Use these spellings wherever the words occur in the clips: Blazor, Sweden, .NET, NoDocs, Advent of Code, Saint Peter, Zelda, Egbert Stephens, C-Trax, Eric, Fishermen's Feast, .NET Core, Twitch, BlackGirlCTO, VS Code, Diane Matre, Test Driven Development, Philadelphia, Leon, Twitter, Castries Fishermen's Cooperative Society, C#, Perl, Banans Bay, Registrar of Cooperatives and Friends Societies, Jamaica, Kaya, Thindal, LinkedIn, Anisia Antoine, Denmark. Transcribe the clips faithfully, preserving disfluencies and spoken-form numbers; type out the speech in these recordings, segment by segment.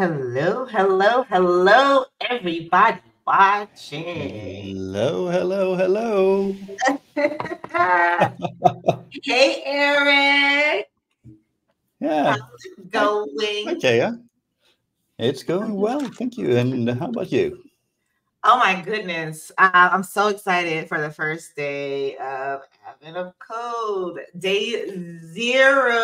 Hello, hello, hello, everybody watching. Hello, hello, hello. Hey, Eric. Yeah. How's it going? Okay, yeah. It's going well, thank you. And how about you? Oh my goodness. Uh, I'm so excited for the first day of Advent of Code, day zero.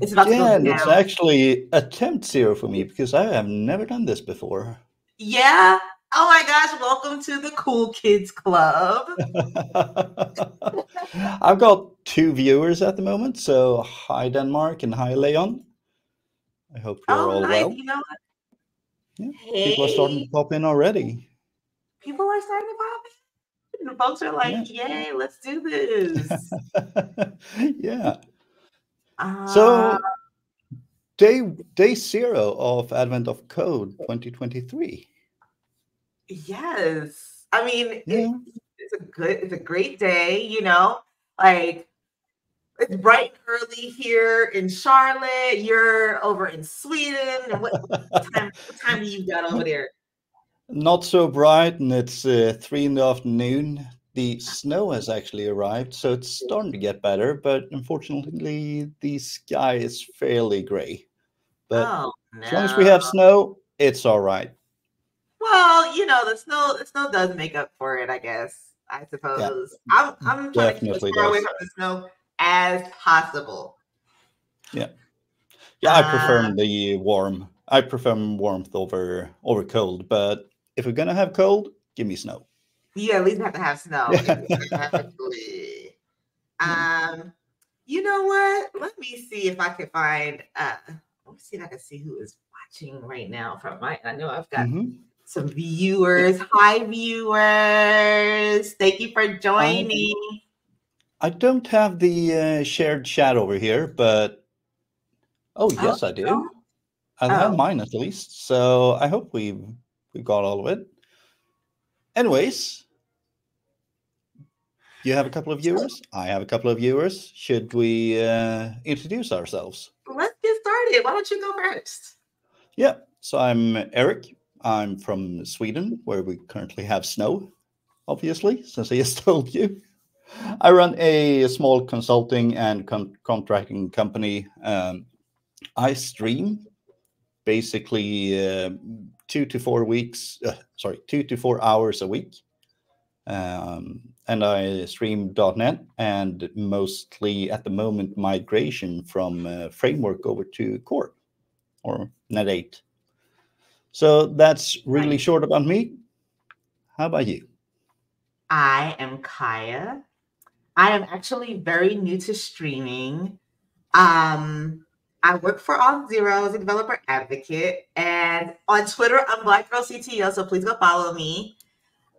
It's about yeah, to go down. It's actually attempt zero for me because I have never done this before. Yeah. Oh my gosh, welcome to the Cool Kids Club. I've got two viewers at the moment. So hi, Denmark, and hi, Leon. I hope you're oh, all nice. Well. You know what? Yeah. Hey. People are starting to pop in already. People are starting to pop in. The folks are like, yeah. Yay, let's do this. Yeah. Uh, so day day zero of Advent of Code twenty twenty-three. Yes. I mean, yeah. it, it's a good, it's a great day, you know, like it's bright and early here in Charlotte. You're over in Sweden. And what, what, time, what time do you got over there? Not so bright, and it's uh, three in the afternoon. The snow has actually arrived, so it's starting to get better. But unfortunately, the sky is fairly gray. But oh, no. As long as we have snow, it's all right. Well, you know, the snow the snow does make up for it, I guess. I suppose. Yeah, I'm I'm trying to keep as far away from the snow as possible. Yeah, yeah. I prefer uh, the warm. I prefer warmth over over cold. But if we're gonna have cold, give me snow. You at least have to have snow. um, you know what? Let me see if I can find. Uh, let me see if I can see who is watching right now from my. I know I've got mm-hmm. some viewers. Hi, viewers! Thank you for joining. Um, I don't have the uh, shared chat over here, but oh yes, oh, I do. No? I have oh. mine at least. So I hope we we've, we've got all of it. Anyways, you have a couple of viewers. I have a couple of viewers. Should we uh, introduce ourselves? Let's get started. Why don't you go first? Yeah. So I'm Eric. I'm from Sweden, where we currently have snow, obviously, since I just told you. I run a small consulting and con contracting company. Um, I stream basically uh, two to four weeks, uh, sorry, two to four hours a week. Um, and I stream dot net and mostly at the moment migration from uh, framework over to core or net eight. So that's really short about me. How about you? I am Kaya. I am actually very new to streaming. Um, I work for auth zero as a developer advocate, and on Twitter, I'm Black Girl C T O, so please go follow me.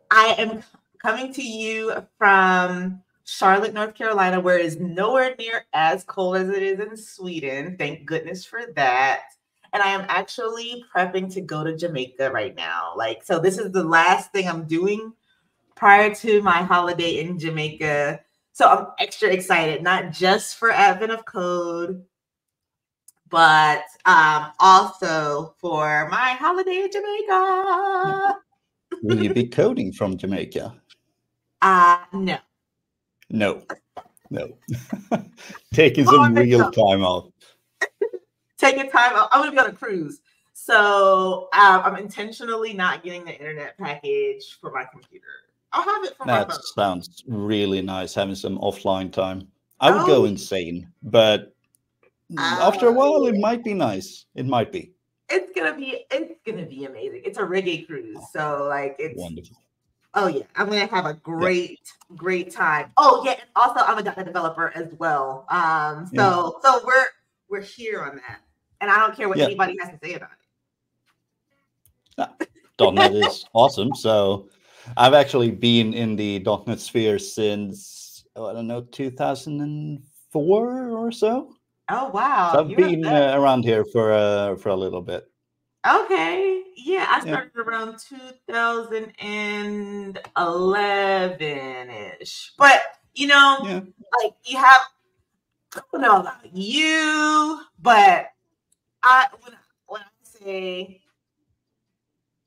I am coming to you from Charlotte, North Carolina, where it is nowhere near as cold as it is in Sweden. Thank goodness for that. And I am actually prepping to go to Jamaica right now. Like, so this is the last thing I'm doing prior to my holiday in Jamaica. So I'm extra excited, not just for Advent of Code, but um, also for my holiday in Jamaica. Will you be coding from Jamaica? Uh, no. No, no. Taking some real time off. Taking time off. I'm going to be on a cruise. So um, I'm intentionally not getting the internet package for my computer. I'll have it for my phone. That sounds really nice, having some offline time. I would oh. go insane, but oh. after a while, it might be nice. It might be. It's gonna be. It's gonna be amazing. It's a reggae cruise, so like it's wonderful. Oh yeah, I'm gonna have a great, yeah. great time. Oh yeah, and also I'm a .NET developer as well. Um, so yeah. so we're we're here on that, and I don't care what yeah. anybody has to say about it. Nah, .NET is awesome. So. I've actually been in the dot net sphere since, oh, I don't know, two thousand four or so. Oh, wow. So I've You're been uh, around here for, uh, for a little bit. Okay. Yeah, I started yeah. around two thousand eleven-ish. But, you know, yeah. like you have, I don't know about you, but I, when say,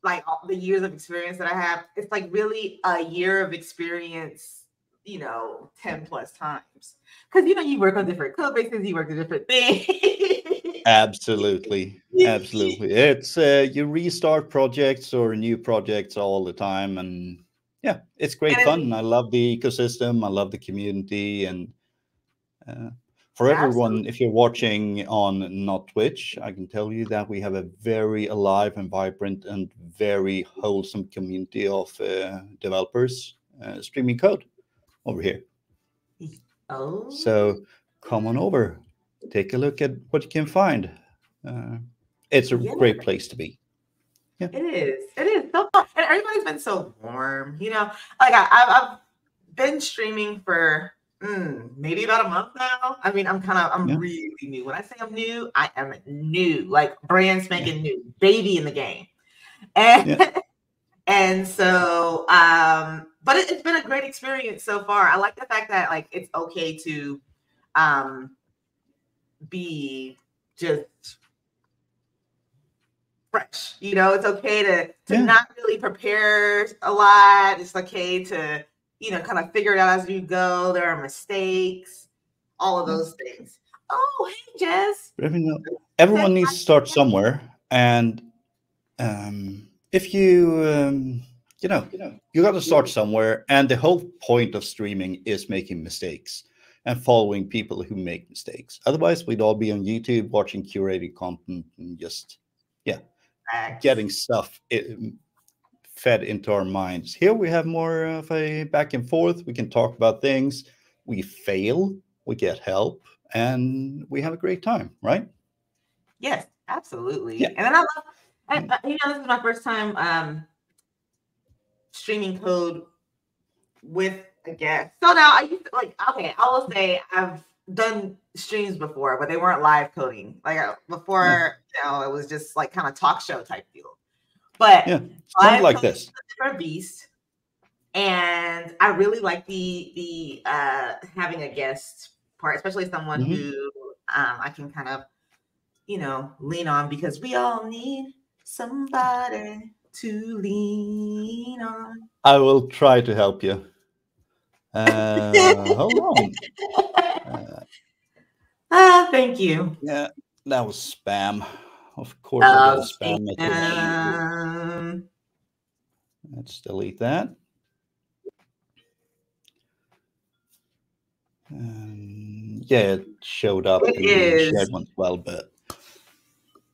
like all the years of experience that I have, it's like really a year of experience, you know, ten plus times. Because, you know, you work on different code bases, you work on different things. Absolutely. Absolutely. It's uh, you restart projects or new projects all the time. And yeah, it's great and fun. I love the ecosystem. I love the community. And uh, for everyone, absolutely. If you're watching on not Twitch, I can tell you that we have a very alive and vibrant and very wholesome community of uh, developers uh, streaming code over here. Oh. So come on over. Take a look at what you can find. Uh, it's a yeah. great place to be. Yeah. It is. It is so fun. And everybody's been so warm. You know, like I, I've, I've been streaming for mm, maybe about a month now. I mean, I'm kind of, I'm yeah. really new. When I say I'm new, I am new. Like brand spanking yeah. new, baby in the game. And yeah. and so, um, but it, it's been a great experience so far. I like the fact that like it's okay to, um. be just fresh, you know. It's okay to to yeah. not really prepare a lot. It's okay to, you know, kind of figure it out as you go. There are mistakes, all of those things. Oh, hey, Jess. Everyone needs to start somewhere, and um, if you, um, you know, you know, you got to start somewhere. And the whole point of streaming is making mistakes and following people who make mistakes. Otherwise, we'd all be on YouTube watching curated content and just, yeah, getting stuff fed into our minds. Here we have more of a back and forth. We can talk about things. We fail, we get help, and we have a great time, right? Yes, absolutely. Yeah. And then I love, and, you know, this is my first time um, streaming code with I guess. So now I used to, like, okay, I will say I've done streams before, but they weren't live coding. Like before, yeah. you know, it was just like kind of talk show type deal. But yeah, live like this is a different beast. And I really like the the uh having a guest part, especially someone mm-hmm. who um I can kind of, you know, lean on, because we all need somebody to lean on. I will try to help you. Uh, hold on. Uh, ah, thank you. Yeah, that was spam. Of course, oh, was spam. Um, Let's delete that. Um, yeah, it showed up it in is. the shared one as well, but.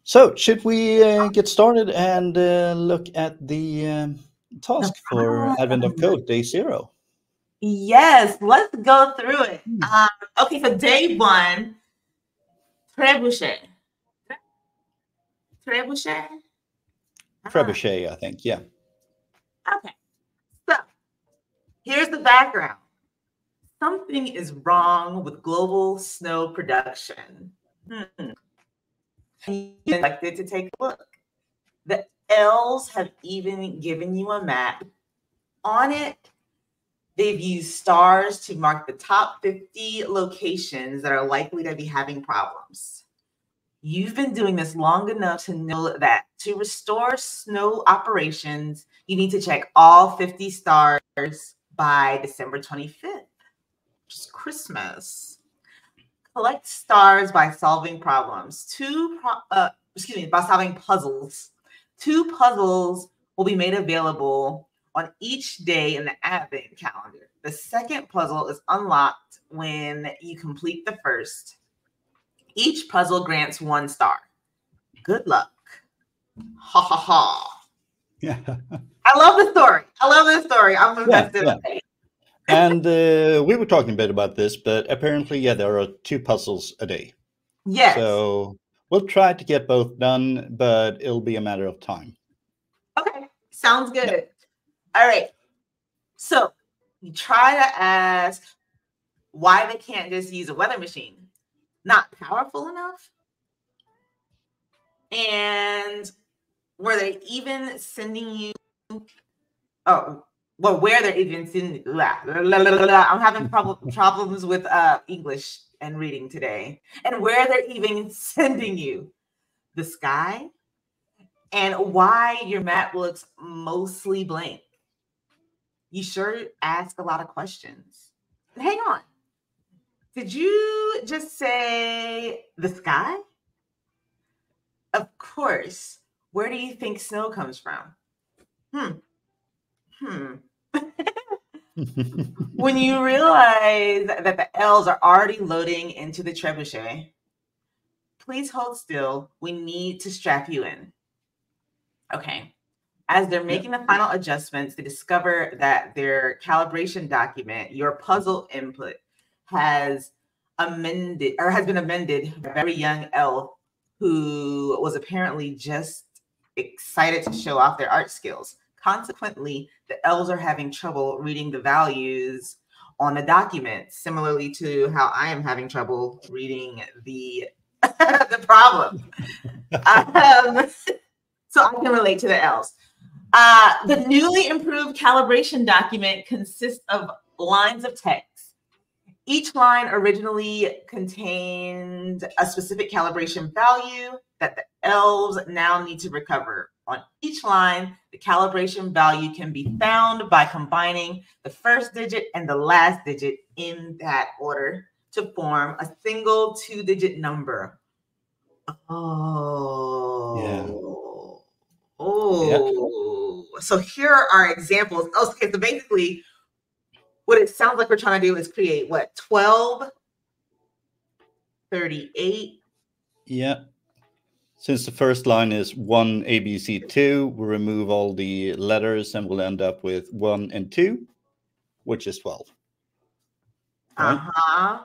So, should we uh, get started and uh, look at the um, task no for Advent of Code Day Zero? Yes, let's go through it. Um, okay, so day one, trebuchet. Trebuchet? Trebuchet, I think, yeah. Okay, so here's the background. Something is wrong with global snow production. Hmm. You elected to take a look. The elves have even given you a map. On it, they've used stars to mark the top fifty locations that are likely to be having problems. You've been doing this long enough to know that to restore snow operations, you need to check all fifty stars by December twenty-fifth, which is Christmas. Collect stars by solving problems. Two, uh, excuse me, by solving puzzles. Two puzzles will be made available on each day in the Advent calendar. The second puzzle is unlocked when you complete the first. Each puzzle grants one star. Good luck. Ha ha ha. Yeah. I love the story. I love the story. I'm invested. Yeah, yeah. And uh, we were talking a bit about this, but apparently, yeah, there are two puzzles a day. Yes. So we'll try to get both done, but it'll be a matter of time. Okay. Sounds good. Yeah. All right, so you try to ask why they can't just use a weather machine. Not powerful enough? And were they even sending you, oh, well, where they're even sending, blah, blah, blah, blah, blah. I'm having problem, problems with uh, English and reading today. And where they're even sending you. The sky? and why your map looks mostly blank. You sure ask a lot of questions. Hang on. Did you just say the sky? Of course. Where do you think snow comes from? Hmm. Hmm. When you realize that the L's are already loading into the trebuchet, please hold still. We need to strap you in. Okay. As they're making the final adjustments, they discover that their calibration document, your puzzle input, has amended or has been amended by a very young L who was apparently just excited to show off their art skills. Consequently, the L's are having trouble reading the values on the document, similarly to how I am having trouble reading the, the problem. um, so I can relate to the L's. Uh, the newly improved calibration document consists of lines of text. Each line originally contained a specific calibration value that the elves now need to recover. On each line, the calibration value can be found by combining the first digit and the last digit in that order to form a single two-digit number. Oh. Yeah. Oh. Yep. So here are examples. Oh, okay, so basically, what it sounds like we're trying to do is create what, twelve, thirty-eight. Yeah. Since the first line is one A B C two, we'll remove all the letters and we'll end up with one and two, which is twelve. Right? Uh-huh.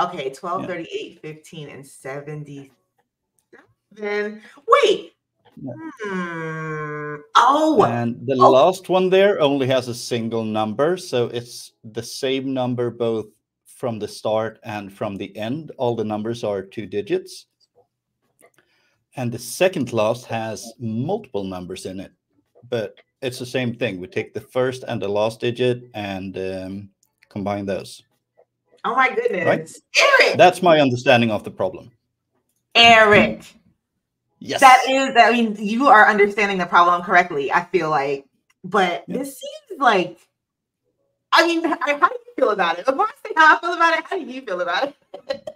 Okay, twelve, yeah. thirty-eight, fifteen, and seventy-seven. Wait. Yeah. Hmm. Oh. And the oh. last one there only has a single number, so it's the same number both from the start and from the end. All the numbers are two digits. And the second last has multiple numbers in it, but it's the same thing. We take the first and the last digit and um, combine those. Oh my goodness. Right? Eric! That's my understanding of the problem. Eric. Yes. That is, I mean, you are understanding the problem correctly, I feel like. But yeah. This seems like, I mean, how do you feel about it? If I say how I feel about it, how do you feel about it?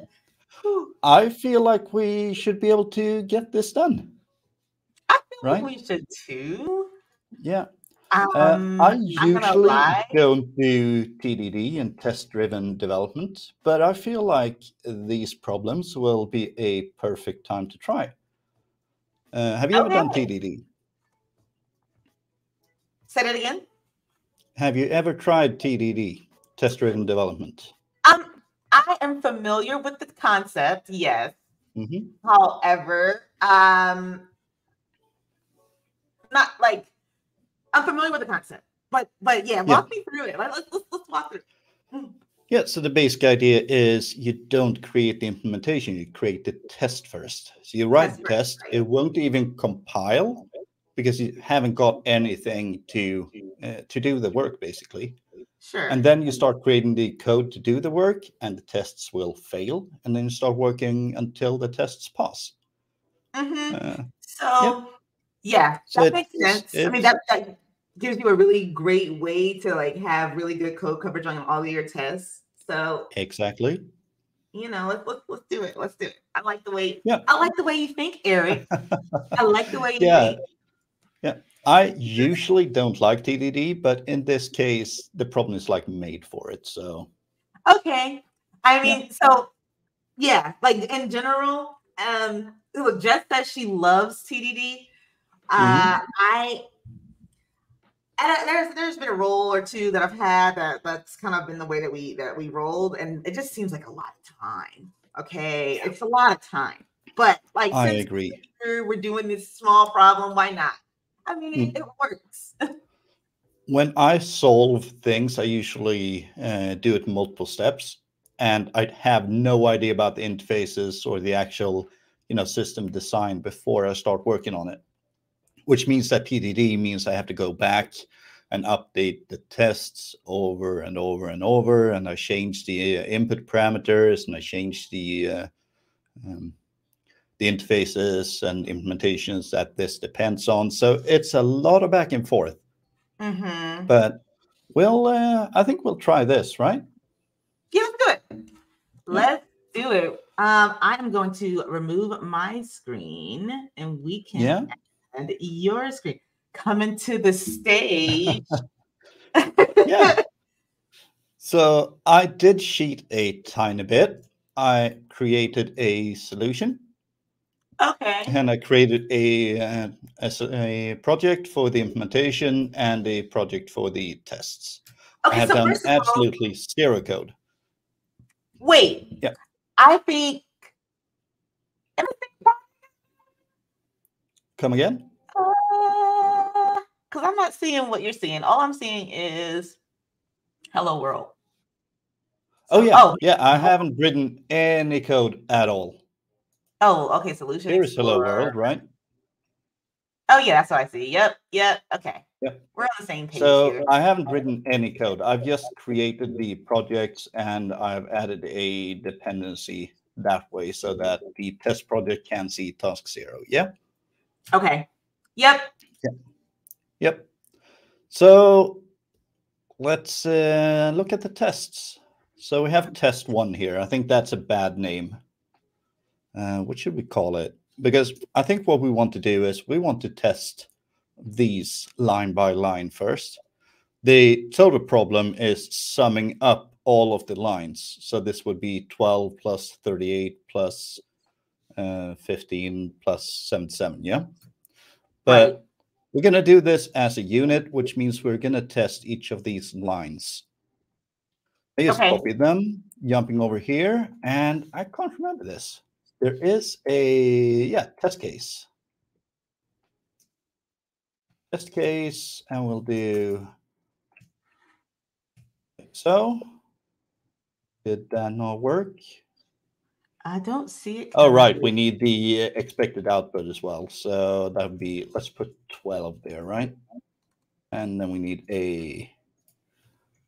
I feel like we should be able to get this done. I feel right? like we should too. Yeah. Um, uh, I usually don't do T D D and test driven development, but I feel like these problems will be a perfect time to try. Uh, have you okay. ever done T D D? Say that again. Have you ever tried T D D, test driven development? Um. I am familiar with the concept, yes. Mm-hmm. However, um, not like I'm familiar with the concept, but but yeah, walk yeah. me through it. Let's, let's, let's walk through it. Yeah. So the basic idea is you don't create the implementation; you create the test first. So you write the test; right. It won't even compile because you haven't got anything to uh, to do the work, basically. Sure. And then you start creating the code to do the work, and the tests will fail. And then you start working until the tests pass. Mm-hmm. uh, so, yeah, yeah that it, makes sense. It, I mean, that, that gives you a really great way to like have really good code coverage on all of your tests. So exactly. You know, let's let's, let's do it. Let's do it. I like the way. Yeah. I like the way you think, Eric. I like the way you yeah. think. Yeah. I usually don't like T D D, but in this case, the problem is like made for it. So, okay. I mean, yeah. so yeah, like in general, um, look, Jess says she loves T D D. Uh, mm-hmm. I, and there's there's been a roll or two that I've had that that's kind of been the way that we that we rolled, and it just seems like a lot of time. Okay, yeah. It's a lot of time, but like I since agree. We're doing this small problem. Why not? I mean, it works. When I solve things, I usually uh, do it in multiple steps, and I'd have no idea about the interfaces or the actual, you know, system design before I start working on it. Which means that T D D means I have to go back and update the tests over and over and over, and I change the input parameters, and I change the uh, um, the interfaces and implementations that this depends on. So it's a lot of back and forth. Mm-hmm. But we'll, uh, I think we'll try this, right? Yeah, let's do it. Let's do it. Um, I'm going to remove my screen and we can yeah. add your screen. Come into the stage. yeah. So I did cheat a tiny bit. I created a solution. Okay. And I created a, uh, a, a project for the implementation and a project for the tests. Okay, I have so done first of absolutely all, zero code. Wait. Yeah. I think everything. Come again? Because uh, I'm not seeing what you're seeing. All I'm seeing is hello world. So, oh, yeah. Oh. Yeah, I haven't written any code at all. Oh, okay, solution. Here's hello world, right? Oh, yeah, that's what I see. Yep, yep, okay. Yep. We're on the same page so here. I haven't written any code. I've just created the projects and I've added a dependency that way so that the test project can see task zero, yeah? Okay, yep. Yep. Yep. So let's uh, look at the tests. So we have test one here. I think that's a bad name. Uh, what should we call it? Because I think what we want to do is we want to test these line by line first. The total problem is summing up all of the lines. So this would be twelve plus thirty-eight plus uh, fifteen plus seventy-seven, yeah? But right. we're going to do this as a unit, which means we're going to test each of these lines. I just okay. copied them, jumping over here, and I can't remember this. There is a, yeah, test case. Test case, and we'll do like so. Did that not work? I don't see it. Oh, right. We need the expected output as well. So that would be, let's put twelve there, right? And then we need a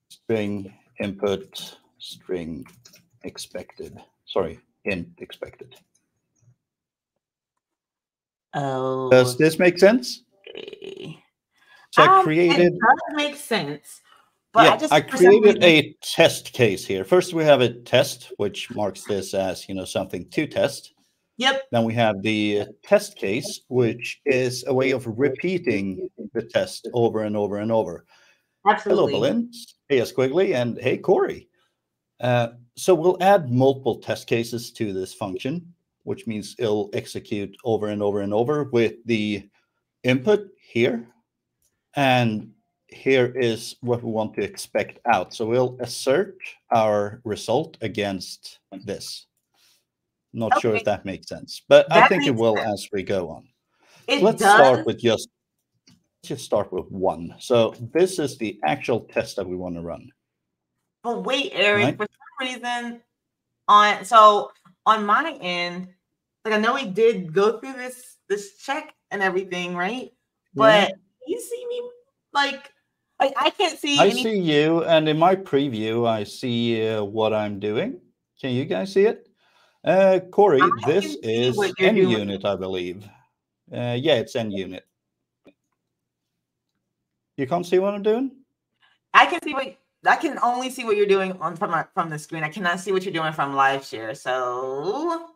string input, string expected. Sorry. Int expected. Oh. Does this make sense? Okay. So um, I created. It does make sense. But yeah, I, just I created a test case here. First, we have a test, which marks this as you know something to test. Yep. Then we have the test case, which is a way of repeating the test over and over and over. Absolutely. Hello, Berlin. Hey, Squiggly, and hey, Corey. Uh, so we'll add multiple test cases to this function, which means it'll execute over and over and over with the input here. And here is what we want to expect out. So we'll assert our result against this. Not okay. sure if that makes sense, but that I think it will sense. as we go on. It let's does. start with just, just start with one. So this is the actual test that we want to run. But wait, Eric, right. for some reason, on so on my end, like I know we did go through this this check and everything, right? But yeah. you see me like, like I can't see. I anything. see you, and in my preview, I see uh, what I'm doing. Can you guys see it, uh, Corey? I this is N doing. unit, I believe. Uh, yeah, it's N unit. You can't see what I'm doing. I can see what. I can only see what you're doing on from my, from the screen. I cannot see what you're doing from live share. So,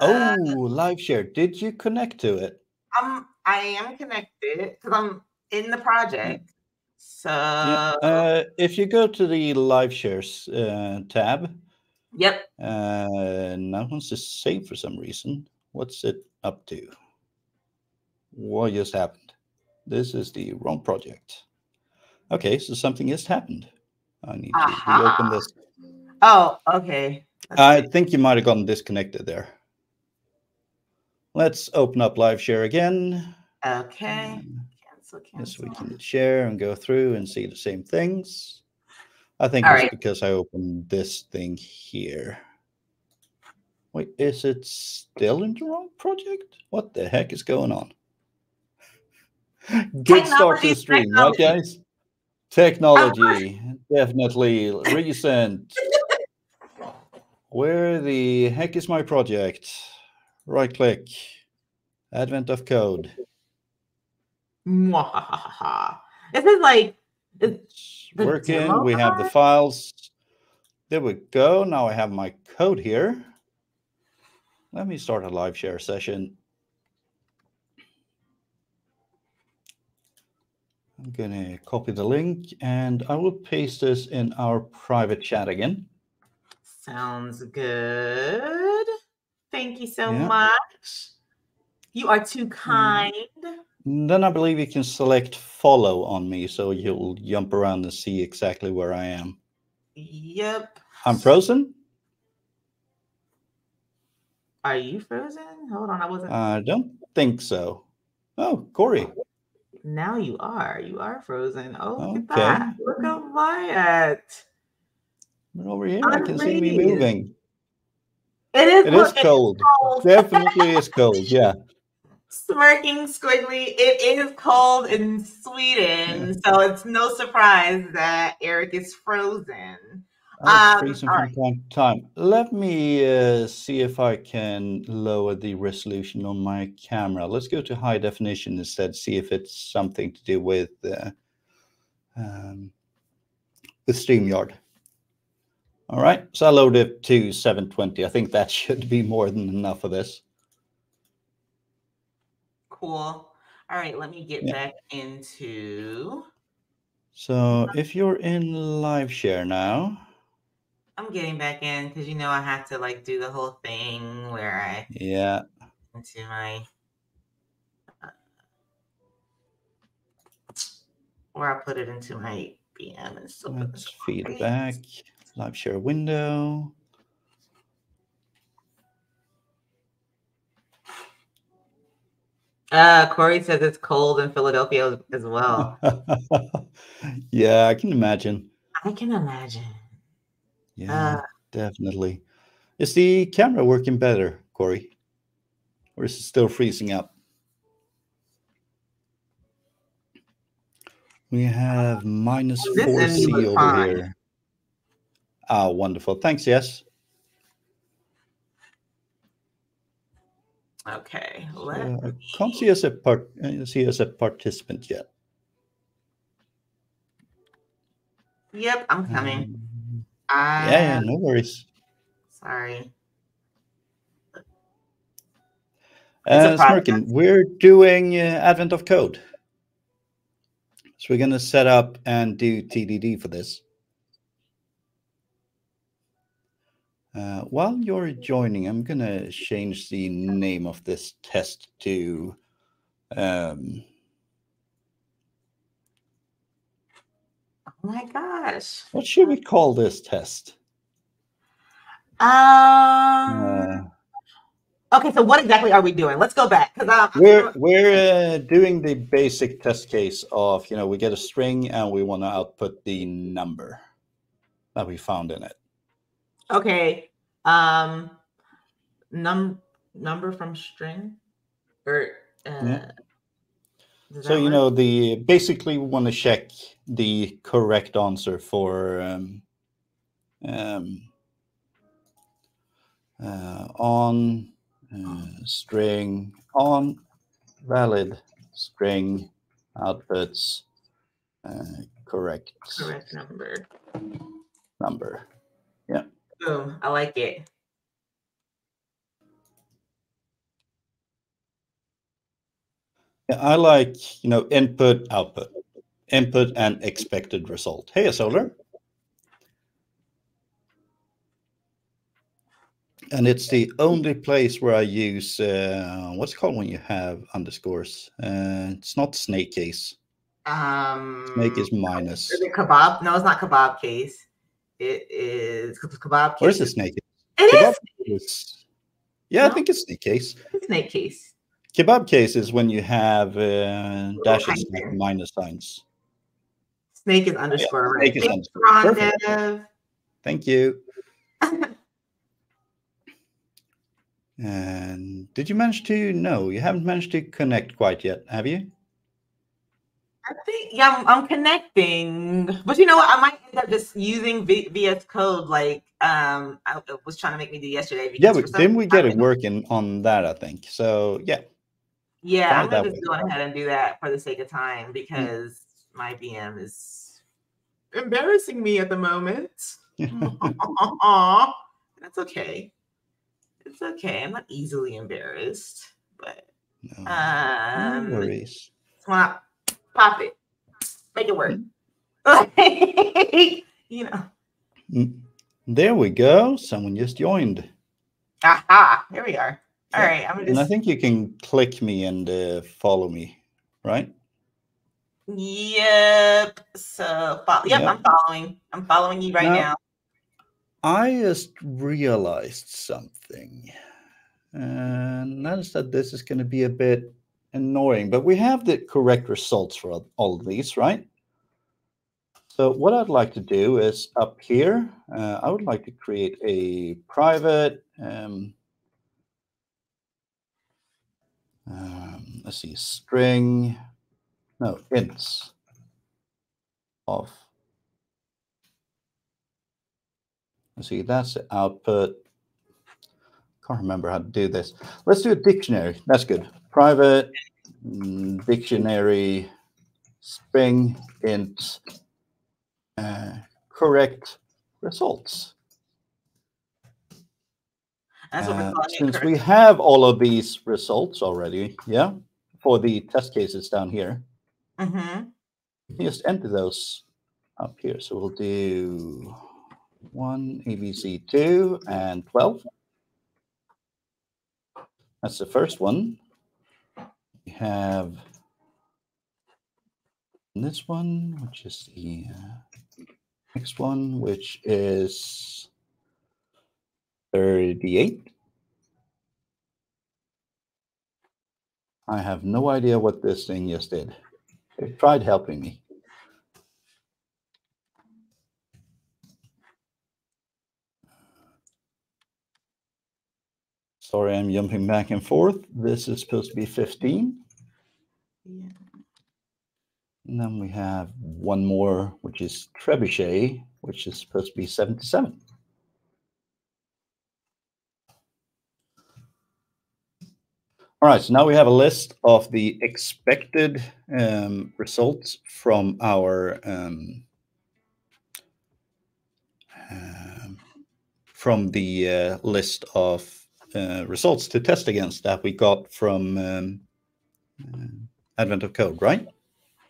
uh, oh, live share! Did you connect to it? Um, I am connected because I'm in the project. So, yeah. uh, if you go to the live shares uh, tab, yep. Uh, now wants to save for some reason. What's it up to? What just happened? This is the wrong project. Okay, so something has happened. I need Aha. to reopen this. Oh, okay. That's I great. think you might have gotten disconnected there. Let's open up live share again. Okay. Cancel, cancel. Yes, we can share and go through and see the same things. I think All it's right. because I opened this thing here. Wait, is it still in the wrong project? What the heck is going on? Good start to the stream, technology. right, guys? Technology, definitely recent. Where the heck is my project? Right click. Advent of Code. This is like it's working. We have the files. There we go. Now I have my code here. Let me start a live share session. I'm going to copy the link, and I will paste this in our private chat again. Sounds good. Thank you so yeah. much. You are too kind. Then I believe you can select follow on me, so you'll jump around and see exactly where I am. Yep. I'm frozen. Are you frozen? Hold on, I wasn't. I don't think so. Oh, Corey. Now you are. You are frozen. Oh, okay. Look at that. Look at Wyatt. Over here, I'm I can ready. see me moving. It is, it is cold. It is cold. Definitely is cold, yeah. Smirking squiggly. It is cold in Sweden, yeah. so it's no surprise that Eric is frozen. I'm um, freezing from right. time to time. Let me uh, see if I can lower the resolution on my camera. Let's go to high definition instead, see if it's something to do with, uh, um, with StreamYard. All right, so I loaded it to seven twenty. I think that should be more than enough of this. Cool. All right, let me get yeah. back into... So if you're in live share now... I'm getting back in because, you know, I have to, like, do the whole thing where I... Yeah. Into my... Where I put it into my B M and stuff. That's feedback. Live share window. Uh, Corey says it's cold in Philadelphia as well. Yeah, I can imagine. I can imagine. Yeah, uh, definitely. Is the camera working better, Corey? Or is it still freezing up? We have minus four C over fine. here. Ah, oh, wonderful. Thanks, yes. Okay. Let so, me... I can't see us, a part see us a participant yet. Yep, I'm coming. Um, I... Yeah, no worries. Sorry. Uh, Smirkin, we're doing uh, Advent of Code. So we're going to set up and do T D D for this. Uh, while you're joining, I'm going to change the name of this test to um... Oh my gosh. What should we call this test? Um uh, Okay, so what exactly are we doing? Let's go back. Cuz We're we're uh, doing the basic test case of, you know, we get a string and we want to output the number that we found in it. Okay, um, num number from string, or uh, yeah. so you work? know the basically we want to check the correct answer for um, um, uh, on uh, string on valid string outputs uh, correct correct number number yeah. Boom. I like it. Yeah, I like, you know, input, output, input and expected result. Hey, Solar. And it's the only place where I use, uh, what's it called when you have underscores? Uh, it's not snake case. Um, snake is minus. Is it kebab? No, it's not kebab case. It is kebab case. Or is it snake case? It kebab is. Case. Yeah, no. I think it's snake case. It's snake case. Kebab case is when you have uh, dashes and minus signs. Snake is underscore. Yeah, snake right? is underscore. Perfect. Thank you. And did you manage to? No, you haven't managed to connect quite yet, have you? I think, yeah, I'm, I'm connecting. But you know what? I might end up just using v VS Code like um, I was trying to make me do yesterday. Yeah, but then we get it working on that, I think. So, yeah. Yeah, I'm going to just go ahead and do that for the sake of time because mm. my V M is embarrassing me at the moment. Aww. That's okay. It's okay. I'm not easily embarrassed, but no, um, no worries. Swap. Pop it, make it work. You know. There we go. Someone just joined. Aha! Here we are. All yeah. right. I'm gonna. Just... And I think you can click me and uh, follow me, right? Yep. So, fo yep, yep. I'm following. I'm following you right now. now. I just realized something, and noticed that this is going to be a bit annoying, but we have the correct results for all of these, right? So what I'd like to do is up here, uh, I would like to create a private, um, um, let's see, string, no, ints of, let's see, that's the output. Can't remember how to do this. Let's do a dictionary. That's good. Private mm, dictionary string int uh, correct results. That's what uh, since correct. we have all of these results already, yeah, for the test cases down here, mm-hmm. just enter those up here. So we'll do one, A B C, two, and twelve. That's the first one. We have this one, which is the uh, next one, which is thirty-eight. I have no idea what this thing just did. It tried helping me. Sorry, I'm jumping back and forth. This is supposed to be fifteen. Yeah. And then we have one more, which is trebuchet, which is supposed to be seventy-seven. All right, so now we have a list of the expected um, results from our um, uh, from the uh, list of Uh, results to test against that we got from um, uh, Advent of Code, right?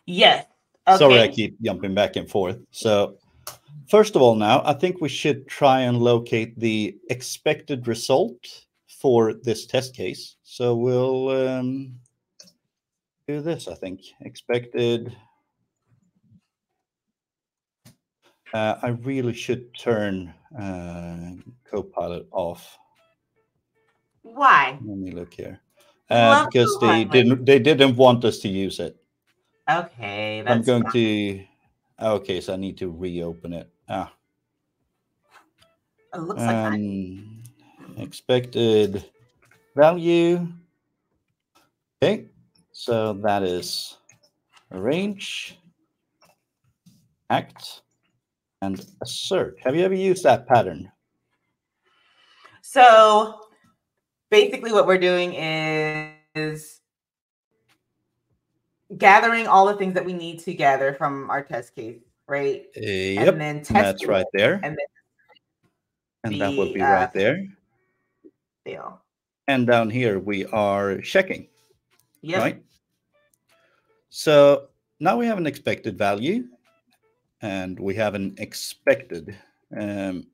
Yes. Okay. Sorry, I keep jumping back and forth. So first of all, now I think we should try and locate the expected result for this test case. So we'll um, do this, I think. Expected. Uh, I really should turn uh, Copilot off. Why? Let me look here. Uh, because they didn't they didn't want us to use it. Okay. That's I'm going fine. to okay, so I need to reopen it. Ah. It looks um, like that. Expected value. Okay, so that is arrange, act, and assert. Have you ever used that pattern? So basically, what we're doing is, is gathering all the things that we need to gather from our test case, right? Uh, yep, and then that's right there. And, then and the, that would be uh, right there. Fail. And down here, we are checking, yep. right? So now we have an expected value, and we have an expected um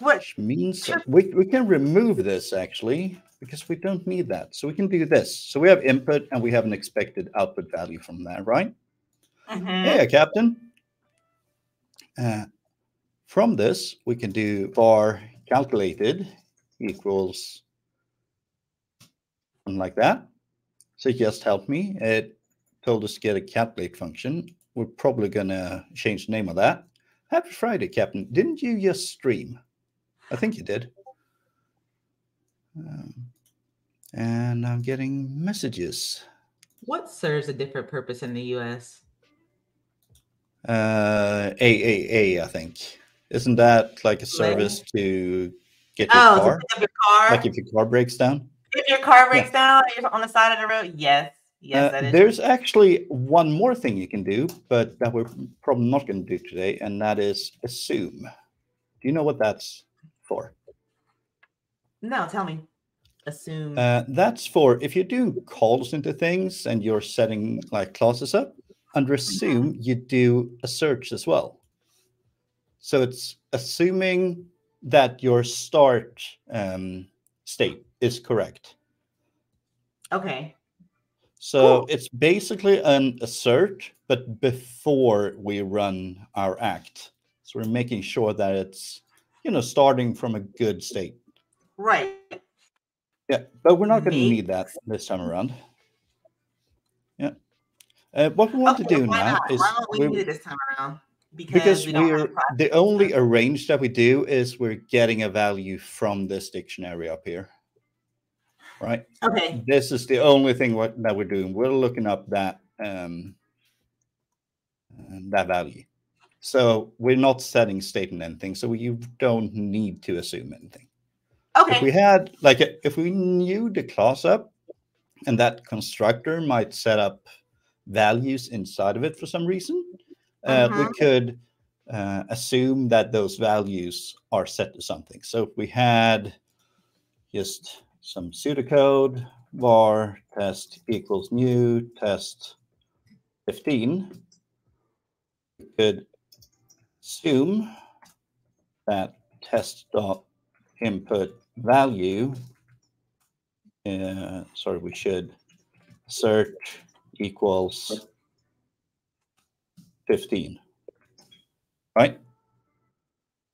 which means we, we can remove this, actually, because we don't need that. So we can do this. So we have input, and we have an expected output value from that, right? Mm-hmm. Yeah, Captain. Uh, from this, we can do var calculated equals something like that. So it just helped me. It told us to get a calculate function. We're probably going to change the name of that. Happy Friday, Captain. Didn't you just stream? I think you did. Um, and I'm getting messages. what serves a different purpose in the U S? Uh, triple A, I think. Isn't that like a service to get your, oh, car? To pick up your car? Like if your car breaks down? If your car breaks yeah. down, you're on the side of the road? Yes. Yes, uh, that is. There's actually one more thing you can do, but that we're probably not going to do today, and that is assume. Do you know what that's for? No, tell me. Assume. Uh, that's for if you do calls into things and you're setting like classes up, under assume mm-hmm. you do a search as well. So it's assuming that your start um, state is correct. Okay. So cool. It's basically an assert, but before we run our act. So we're making sure that it's, you know, starting from a good state. Right. Yeah, but we're not going to need that this time around. Yeah. Uh, what we want okay, to do now not? is... Why don't we do it this time around? Because, because we we're the only arrange that we do is we're getting a value from this dictionary up here. Right. Okay. This is the only thing what, that we're doing. We're looking up that um, that value. So we're not setting state and anything. So you don't need to assume anything. Okay. If we had like a, if we knew the class up, and that constructor might set up values inside of it for some reason, uh, uh-huh. we could uh, assume that those values are set to something. So if we had just some pseudocode var test equals new test fifteen. We could assume that test dot input value. Uh, sorry, we should assert equals fifteen. Right?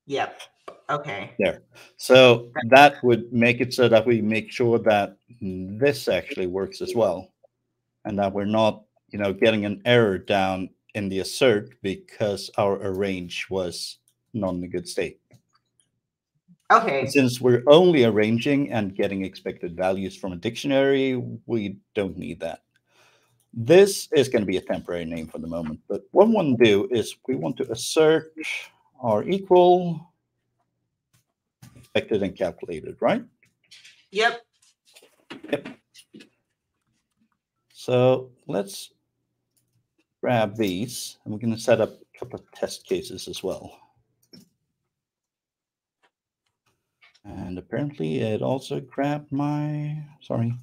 Yep. Okay. There. So that would make it so that we make sure that this actually works as well, and that we're not, you know, getting an error down in the assert because our arrange was not in a good state. Okay. And since we're only arranging and getting expected values from a dictionary, we don't need that. This is going to be a temporary name for the moment. But what we want to do is we want to assert our equal. Expected and calculated, right? Yep. Yep. So let's grab these, and we're going to set up a couple of test cases as well. And apparently, it also grabbed my sorry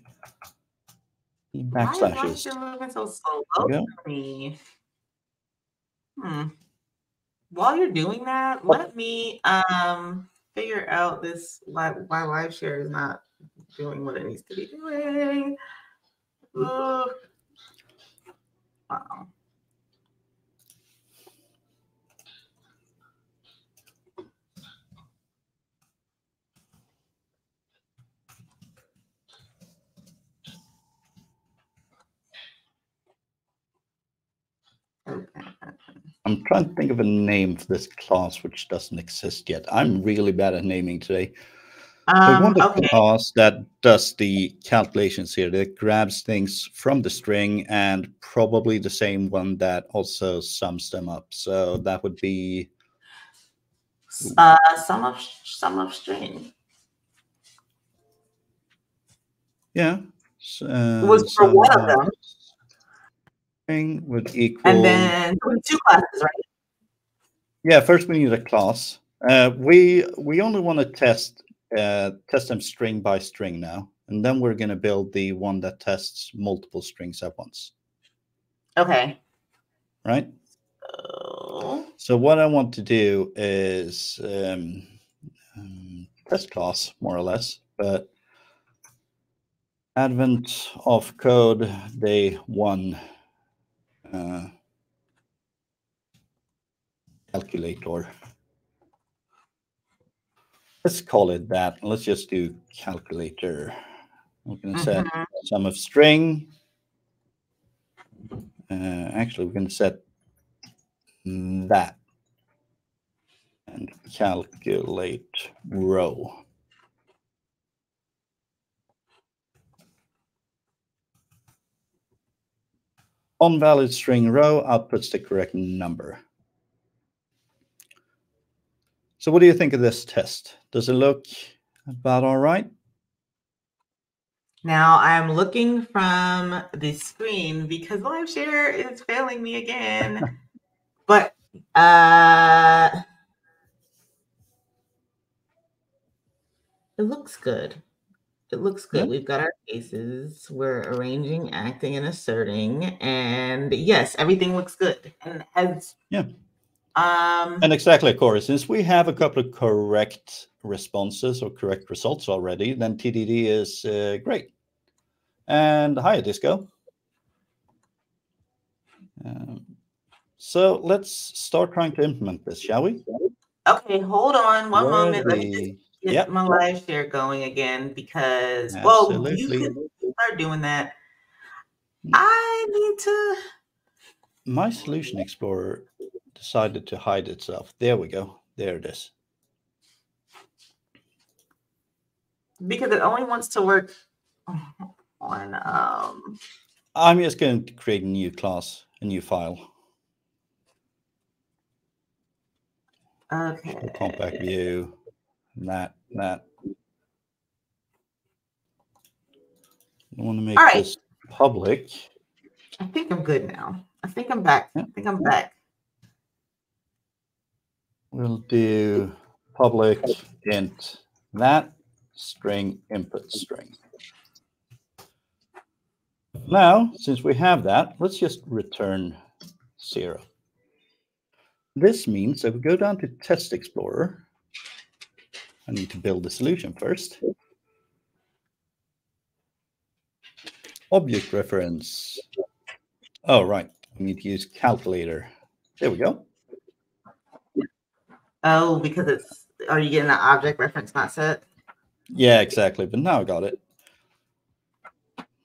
backslashes. Why am I moving so slow for me? Hmm. While you're doing that, oh. let me um. figure out this why, why live share is not doing what it needs to be doing. Uh, wow. Okay. I'm trying to think of a name for this class which doesn't exist yet. I'm really bad at naming today. Um, we want a okay. class that does the calculations here, that grabs things from the string, and probably the same one that also sums them up. So that would be uh, sum of sum of string. Yeah. So, it was for so one of them. Would equal, and then two classes, right? Yeah, first we need a class. Uh, we we only want to test uh, test them string by string now, and then we're going to build the one that tests multiple strings at once. Okay. Right. So, so what I want to do is um, um, test class more or less, but Advent of Code Day One. Uh, calculator. Let's call it that. Let's just do calculator. We're going to set uh-huh. sum of string. Uh, actually, we're going to set that and calculate row. onValid string row outputs the correct number. So what do you think of this test? Does it look about all right? Now I'm looking from the screen because live share is failing me again. But uh, it looks good. It looks good. Yep. We've got our cases. We're arranging, acting, and asserting. And yes, everything looks good. And as yeah. Um, and exactly, Corey, since we have a couple of correct responses or correct results already, then T D D is uh, great. And hi, Disco. Um, so let's start trying to implement this, shall we? Okay, hold on one Where moment. Let me just get yep. my live share going again because, Absolutely. well, you can start doing that. I need to. My Solution Explorer decided to hide itself. There we go. There it is. Because it only wants to work on. Um... I'm just going to create a new class, a new file. Okay. Compact view. And that. And that. I want to make right. this public. I think I'm good now. I think I'm back. Yeah. I think I'm back. We'll do public int that string input string. Now, since we have that, let's just return zero. This means that we go down to Test Explorer. I need to build the solution first. Object reference. Oh, right. We need to use calculator. There we go. Oh, because it's, are you getting the object reference not set? Yeah, exactly. But now I got it.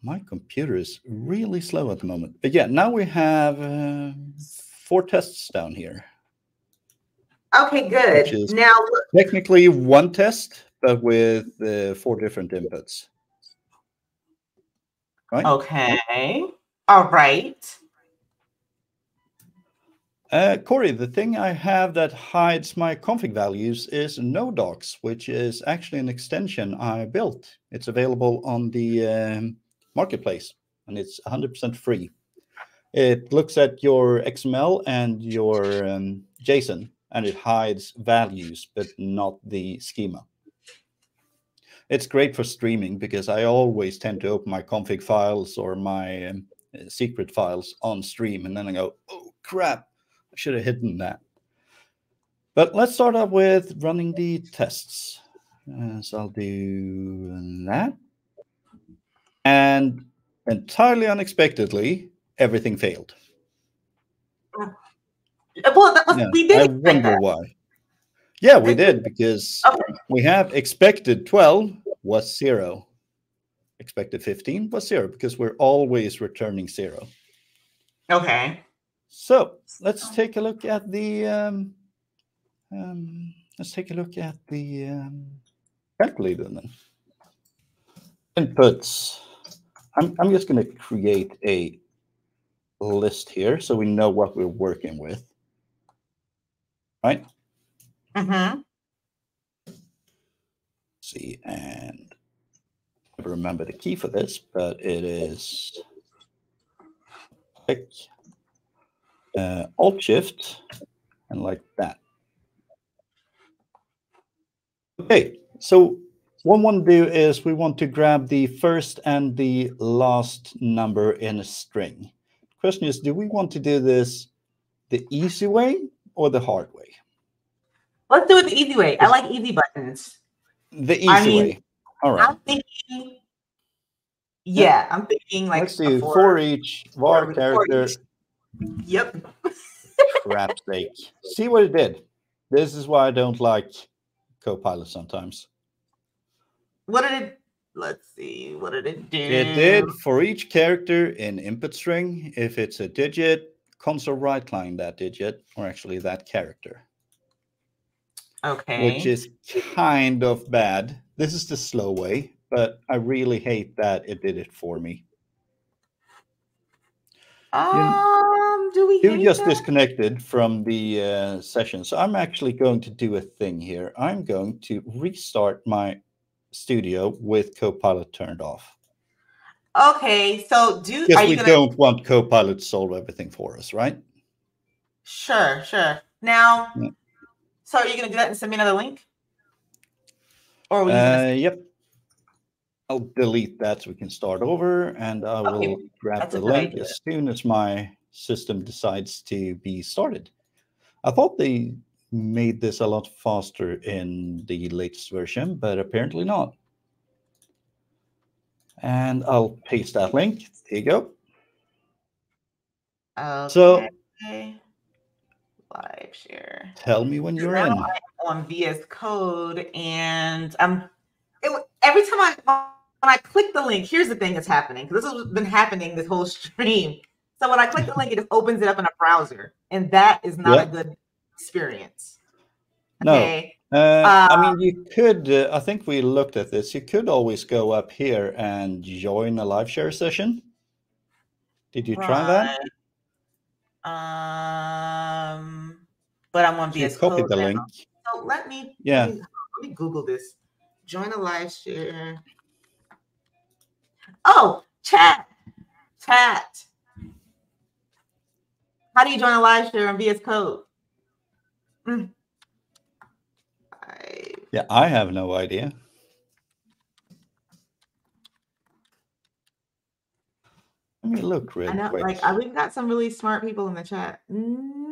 My computer is really slow at the moment. But yeah, now we have uh, four tests down here. Okay, good. Now, technically one test, but with uh, four different inputs. Right? Okay. All right. Uh, Corey, the thing I have that hides my config values is NoDocs, which is actually an extension I built. It's available on the um, marketplace, and it's one hundred percent free. It looks at your X M L and your um, JSON, and it hides values, but not the schema. It's great for streaming because I always tend to open my config files or my um, secret files on stream, and then I go, oh, crap. I should have hidden that. But let's start off with running the tests. Uh, so I'll do that. And entirely unexpectedly, everything failed. Well, that was, yeah, we did. I wonder that. why. Yeah, we did, because okay. we have expected twelve was zero. Expected fifteen was zero, because we're always returning zero. Okay. So let's take a look at the um, um, let's take a look at the um, calculator then. Inputs. I'm I'm just going to create a list here so we know what we're working with. Right. Mm-hmm. See, and I never remember the key for this, but it is. Click. Uh, Alt Shift and like that. Okay, so what we want to do is we want to grab the first and the last number in a string. Question is, do we want to do this the easy way or the hard way? Let's do it the easy way. I like easy buttons. The easy I mean, way. All right. I'm thinking. Yeah, I'm thinking like. Let's do for, for each var for character. Each. Yep. Crap's sake. See what it did. This is why I don't like Copilot sometimes. What did it? Let's see. What did it do? It did for each character in input string. If it's a digit, console right line that digit, or actually that character. Okay. Which is kind of bad. This is the slow way, but I really hate that it did it for me. Um, do we you just that? disconnected from the uh, session. So I'm actually going to do a thing here. I'm going to restart my studio with Copilot turned off. Okay, so do because we gonna... don't want Copilot to solve everything for us, right? Sure, sure. Now, yeah. So are you going to do that and send me another link? Or are we uh, gonna... Yep. I'll delete that so we can start over, and I will okay. grab That's the link idea. as soon as my system decides to be started. I thought they made this a lot faster in the latest version, but apparently not. And I'll paste that link. There you go. Okay. So live share. Tell me when you're now in. I'm on V S Code, and I'm it, every time I when I click the link. Here's the thing that's happening, because this has been happening this whole stream. So when I click the link, it just opens it up in a browser, and that is not yep. a good experience. Okay? No. Uh, I mean, you could, uh, I think we looked at this, you could always go up here and join a live share session. Did you right. try that? Um, but I'm on V S Code. Copy the now. link. So let me, yeah. let me, let me Google this. Join a live share. Oh, chat, chat. How do you join a live share on V S Code? Mm. Yeah, I have no idea. Let me look really I know, quick. Like, we've got some really smart people in the chat. Mm.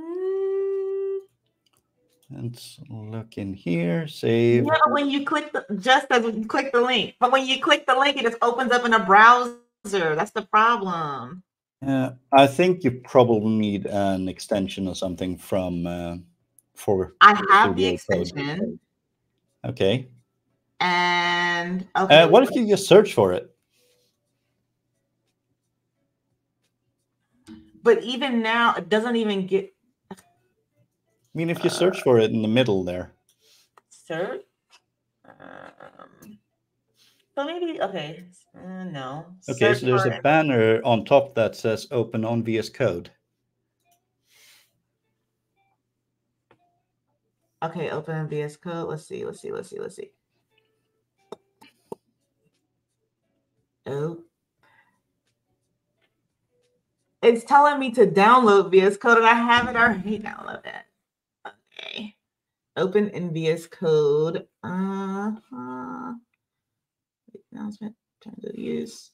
Let's look in here. Save. No, when you click, the, just as you click the link. But when you click the link, it just opens up in a browser. That's the problem. Yeah, I think you probably need an extension or something from uh, for. I have the extension. Code. Okay. And okay. Uh, what if you just search for it? But even now, it doesn't even get. I mean, if you uh, search for it in the middle there. Search. Um, so maybe okay. Uh, no. Okay, search so there's a it. banner on top that says "Open on V S Code." Okay, open V S Code. Let's see, let's see, let's see, let's see. Oh. It's telling me to download V S Code, and I haven't already downloaded it. Okay. Open in V S Code. Uh-huh. Announcement, time to use.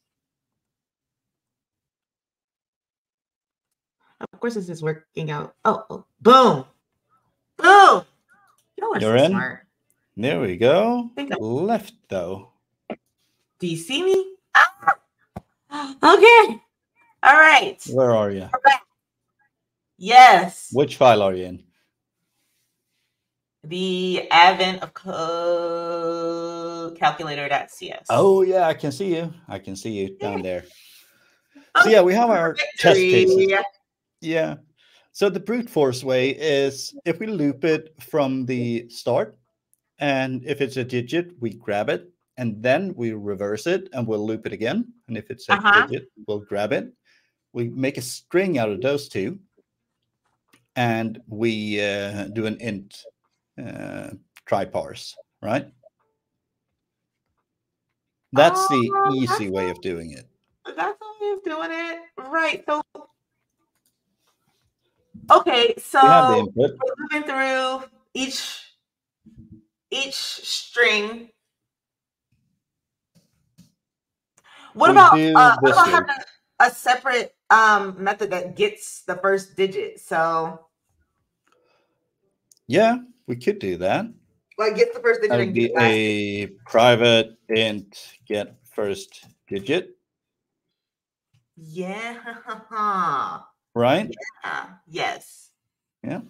Of course, this is working out. Oh, oh. Boom. Boom. Y'all are You're so in. Smart. There we go. Left though. Do you see me? Ah! Okay. All right. Where are you? Right. Yes. Which file are you in? The Advent of Code calculator dot C S. Oh yeah, I can see you. I can see you down there. Okay. So yeah, we have our Victory. test cases. Yeah. So the brute force way is if we loop it from the start, and if it's a digit, we grab it, and then we reverse it, and we'll loop it again. And if it's a uh-huh. digit, we'll grab it. We make a string out of those two, and we uh, do an int uh, try parse, right? That's oh, the easy that's way of doing it. That's the way of doing it, right? So. Okay, so we're moving through each each string. What we about uh, what about having a, a separate um, method that gets the first digit? So yeah, we could do that. Like get the first digit. And get a private int get first digit. Yeah. Right? Yeah. Yes. Yeah.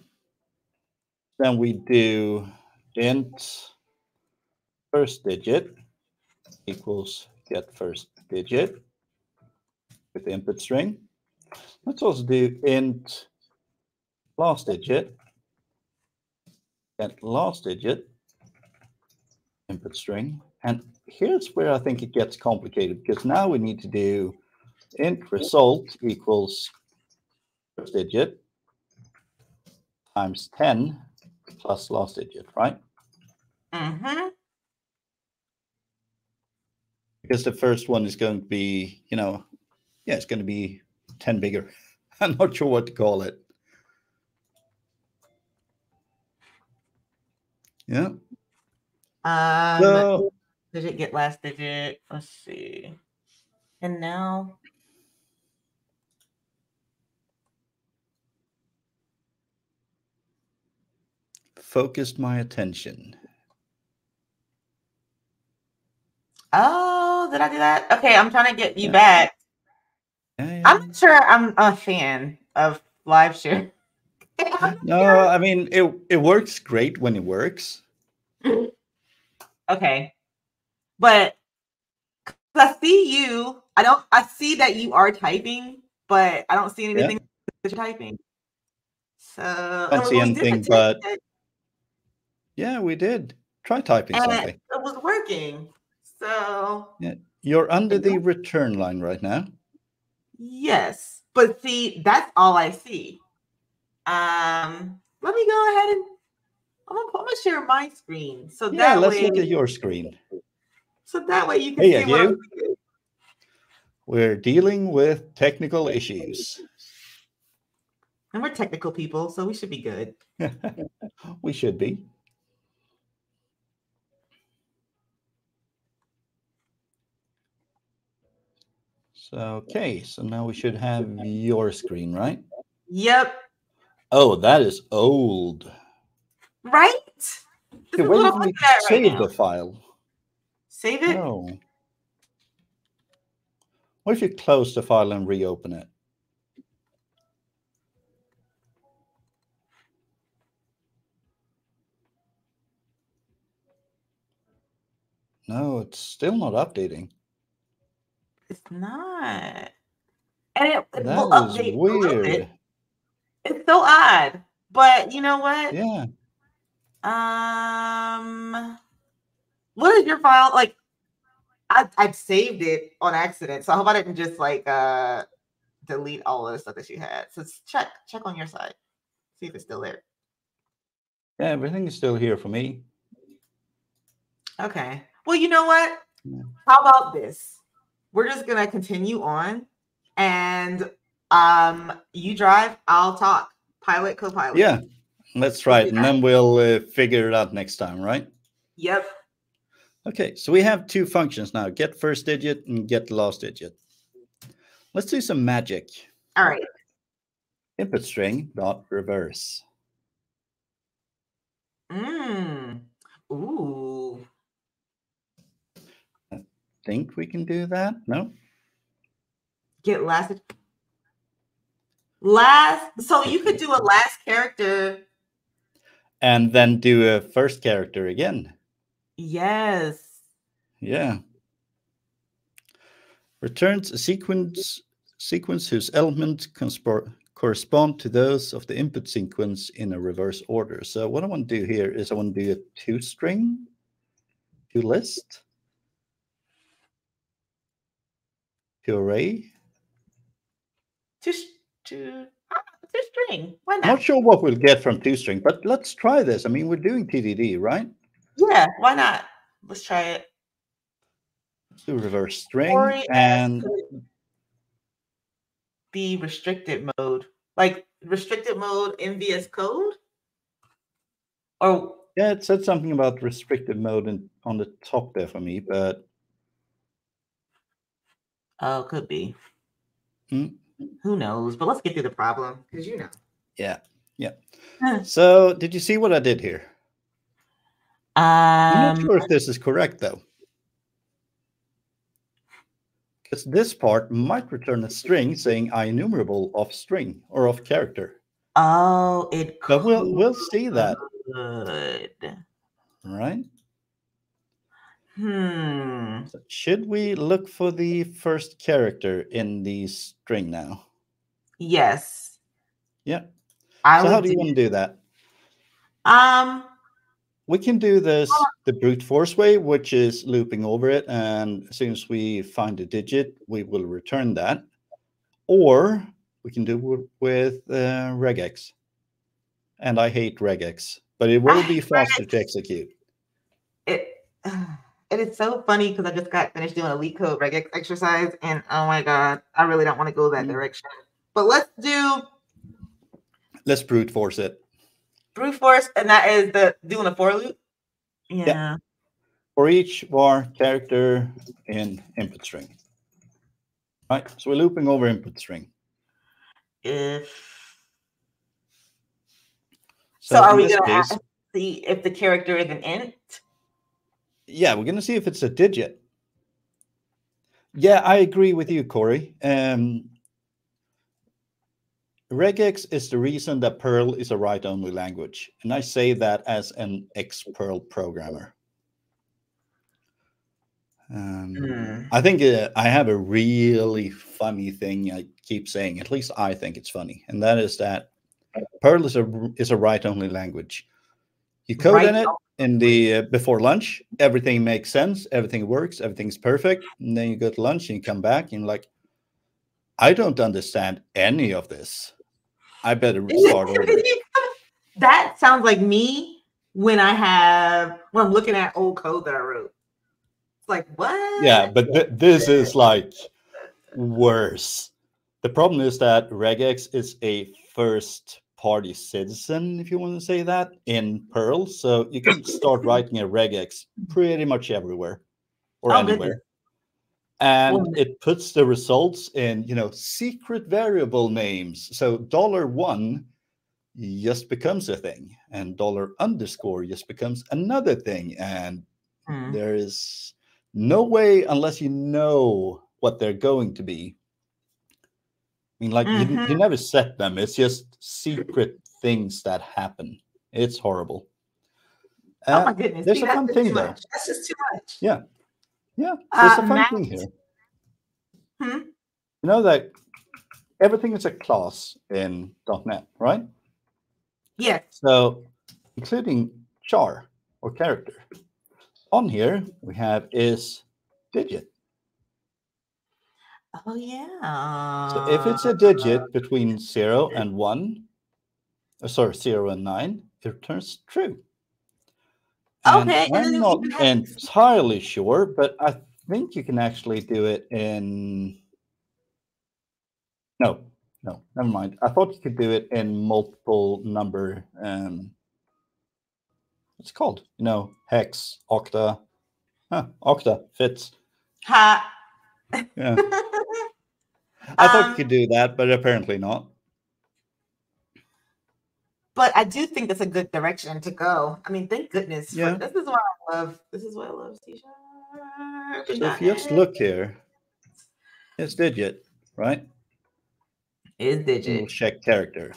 Then we do int first digit equals get first digit with the input string. Let's also do int last digit get last digit input string. And here's where I think it gets complicated, because now we need to do int result equals first digit times ten plus last digit, right? Mm-hmm. Because the first one is going to be, you know, yeah, it's going to be ten bigger. I'm not sure what to call it. Yeah. Um, so, did it get last digit? Let's see. And now. Focused my attention. Oh, did I do that? Okay, I'm trying to get you yeah. back. Yeah, yeah. I'm not sure I'm a fan of live share. No, sure. I mean, it, it works great when it works. Okay. But I see you. I don't. I see that you are typing, but I don't see anything yeah. that you're typing. So I don't see anything, but yeah, we did. Try typing and something. It, it was working. So yeah. You're under the return line right now. Yes, but see, that's all I see. Um, let me go ahead and I'm gonna, I'm gonna share my screen. So yeah, that let's way, look at your screen. So that way you can hey, see what I'm doing. We're dealing with technical issues. And we're technical people, so we should be good. We should be. So, okay, so now we should have your screen, right? Yep. Oh, that is old. Right? Hey, where did we save right the file? Save it? No. What if you close the file and reopen it? No, it's still not updating. It's not. And it, it that will update. Weird. It's so odd. But you know what? Yeah. Um... What is your file? Like, I, I've saved it on accident. So I hope I didn't just like uh, delete all of the stuff that you had. So check, check on your side. See if it's still there. Yeah, everything is still here for me. Okay. Well, you know what? Yeah. How about this? We're just going to continue on and um, you drive, I'll talk. Pilot, co-pilot. Yeah, that's right. And then we'll uh, figure it out next time, right? Yep. Okay, so we have two functions now, get first digit and get last digit. Let's do some magic. All right. Input string dot reverse. Mm. Ooh. I think we can do that. No? Get last. Last. So you could do a last character. And then do a first character again. Yes. Yeah. Returns a sequence sequence whose elements correspond to those of the input sequence in a reverse order. So what I want to do here is I want to do a two string, two list, two array, two two ah, two string. Why not? Not sure what we'll get from two string, but let's try this. I mean, we're doing T D D, right? Yeah, why not? Let's try it. The reverse string Story and the restricted mode, like restricted mode in V S Code. Or yeah, it said something about restricted mode in, on the top there for me, but oh, could be. Hmm? Who knows? But let's get to the problem because you know. Yeah, yeah. Huh. So, did you see what I did here? Um, I'm not sure if this is correct, though. Because this part might return a string saying IEnumerable of string or of character. Oh, it could. But we'll, we'll see that. Good. Right? Hmm. So should we look for the first character in the string now? Yes. Yeah. I so how do you want to do that? Um... We can do this the brute force way, which is looping over it. And as soon as we find a digit, we will return that. Or we can do with uh, regex. And I hate regex, but it will be faster to execute. It, it is so funny because I just got finished doing a leak code regex exercise, and oh my God, I really don't want to go that direction. But let's do... Let's brute force it. Brute force, and that is the doing a for loop? Yeah. yeah. For each var character in input string. All right, so we're looping over input string. If... So, so are we going to see if the character is an int? Yeah, we're going to see if it's a digit. Yeah, I agree with you, Corey. Um, regex is the reason that Perl is a write-only language. And I say that as an ex-Perl programmer. Um, mm. I think uh, I have a really funny thing I keep saying. At least I think it's funny. And that is that Perl is a is a write-only language. You code right in it in the uh, before lunch. Everything makes sense. Everything works. Everything's perfect. And then you go to lunch and you come back and you're like, I don't understand any of this. I better restart over. That sounds like me when I have when I'm looking at old code that I wrote. It's like what? Yeah, but th this is like worse. The problem is that regex is a first party citizen, if you want to say that, in Perl. So you can start writing a regex pretty much everywhere or oh, anywhere. Goodness. And oh. it puts the results in, you know, secret variable names. So dollar one just becomes a thing, and dollar underscore just becomes another thing. And mm. there is no way, unless you know what they're going to be. I mean, like, mm-hmm. you, you never set them. It's just secret things that happen. It's horrible. Uh, oh, my goodness. There's See, a fun thing, though. That's just too much. Yeah. Yeah. There's uh, a fun Matt. thing here. Hmm? You know that everything is a class in dot net, right? Yes. So, including char or character. On here, we have is digit. Oh, yeah. So if it's a digit between zero and one, or sorry, zero and nine, it returns true. And okay. I'm not entirely sure, but I think you can actually do it in. No, no, never mind. I thought you could do it in multiple number. Um, what's it called? You know, hex, octa. Huh, octa fits. Ha. Yeah. I thought um, you could do that, but apparently not. But I do think that's a good direction to go. I mean, thank goodness. Yeah. For, this is what I love. This is what I love. C sharp. So if you just look here, it's digit, right? It's digit. We'll check character.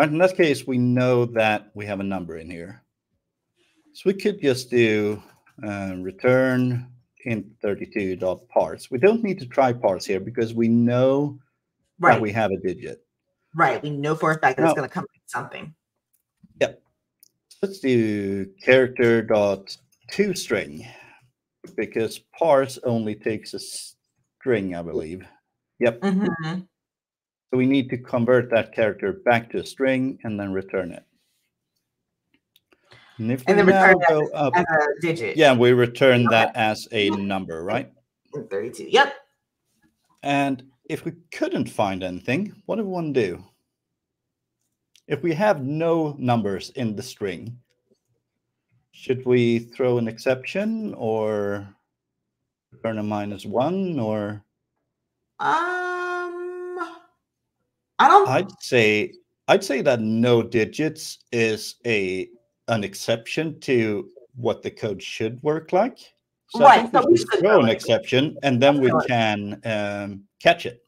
And in this case, we know that we have a number in here. So we could just do uh, return in thirty-two dot parts. We don't need to try parts here because we know right. that we have a digit. Right. We know for a fact that now, it's going to come with something. Yep. Let's do character dot toString because parts only takes a string, I believe. Yep. Mm-hmm. So we need to convert that character back to a string and then return it. And, if and then return that as, up, as a digit. Yeah, we return okay. that as a number, right? thirty-two, yep. And if we couldn't find anything, what do we want to do? If we have no numbers in the string, should we throw an exception or return a minus one or? Um, I don't. I'd say I'd say that no digits is a an exception to what the code should work like. So right, I think so we, we should throw an exception and then we can um, catch it.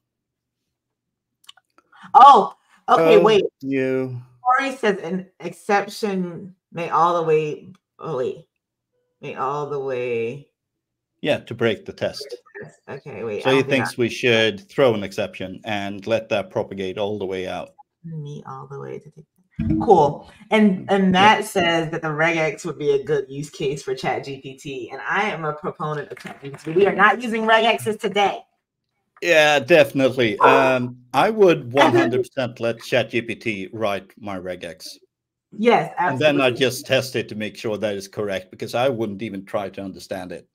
Oh, okay, so wait. You... Corey says an exception may all the way, oh wait, may all the way. Yeah, to break the test. Okay, wait. So he thinks we should throw an exception and let that propagate all the way out. Me all the way to the Cool. And and Matt yeah. says that the regex would be a good use case for Chat G P T. And I am a proponent of Chat G P T. We are not using regexes today. Yeah, definitely. Um, I would one hundred percent let ChatGPT write my regex. Yes, absolutely. And then I just test it to make sure that is correct, because I wouldn't even try to understand it,